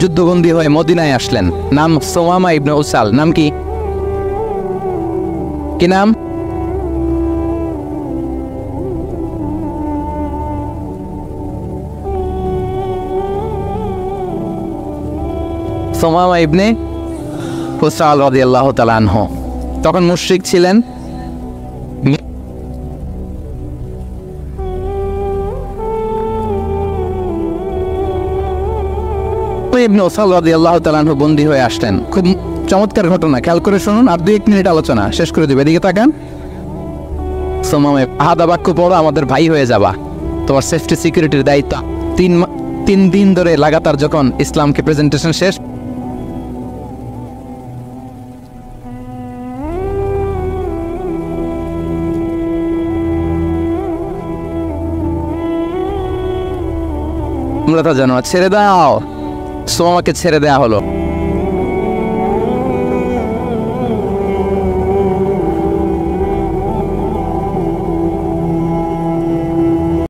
যুদ্ধবন্দী হয়ে মদিনায় আসলেন, নাম সুমামা ইবনে উসাল। নাম কি কি নাম? সুমামা ইবনে উসাল রাদিয়াল্লাহু তাআলা আনহু। তখন মুশরিক ছিলেন, ইবনে উসাল রাদিয়াল্লাহু তাআলা আনহু বন্দী হয়ে আসলেন। খুব চমৎকার ঘটনা, খেয়াল করে শুনুন, আর দুই এক মিনিট আলোচনা শেষ করে দেবে। এদিকে তাকান, আহাদা বাক্য পড়ো, আমাদের ভাই হয়ে যাবা, তোমার সেফটি সিকিউরিটির দায়িত্ব। তিন তিন দিন ধরে লাগাতার যখন ইসলামকে প্রেজেন্টেশন শেষ, তোমরা তা জানো, ছেড়ে দাও। সোমামাকে ছেড়ে দেয়া হলো।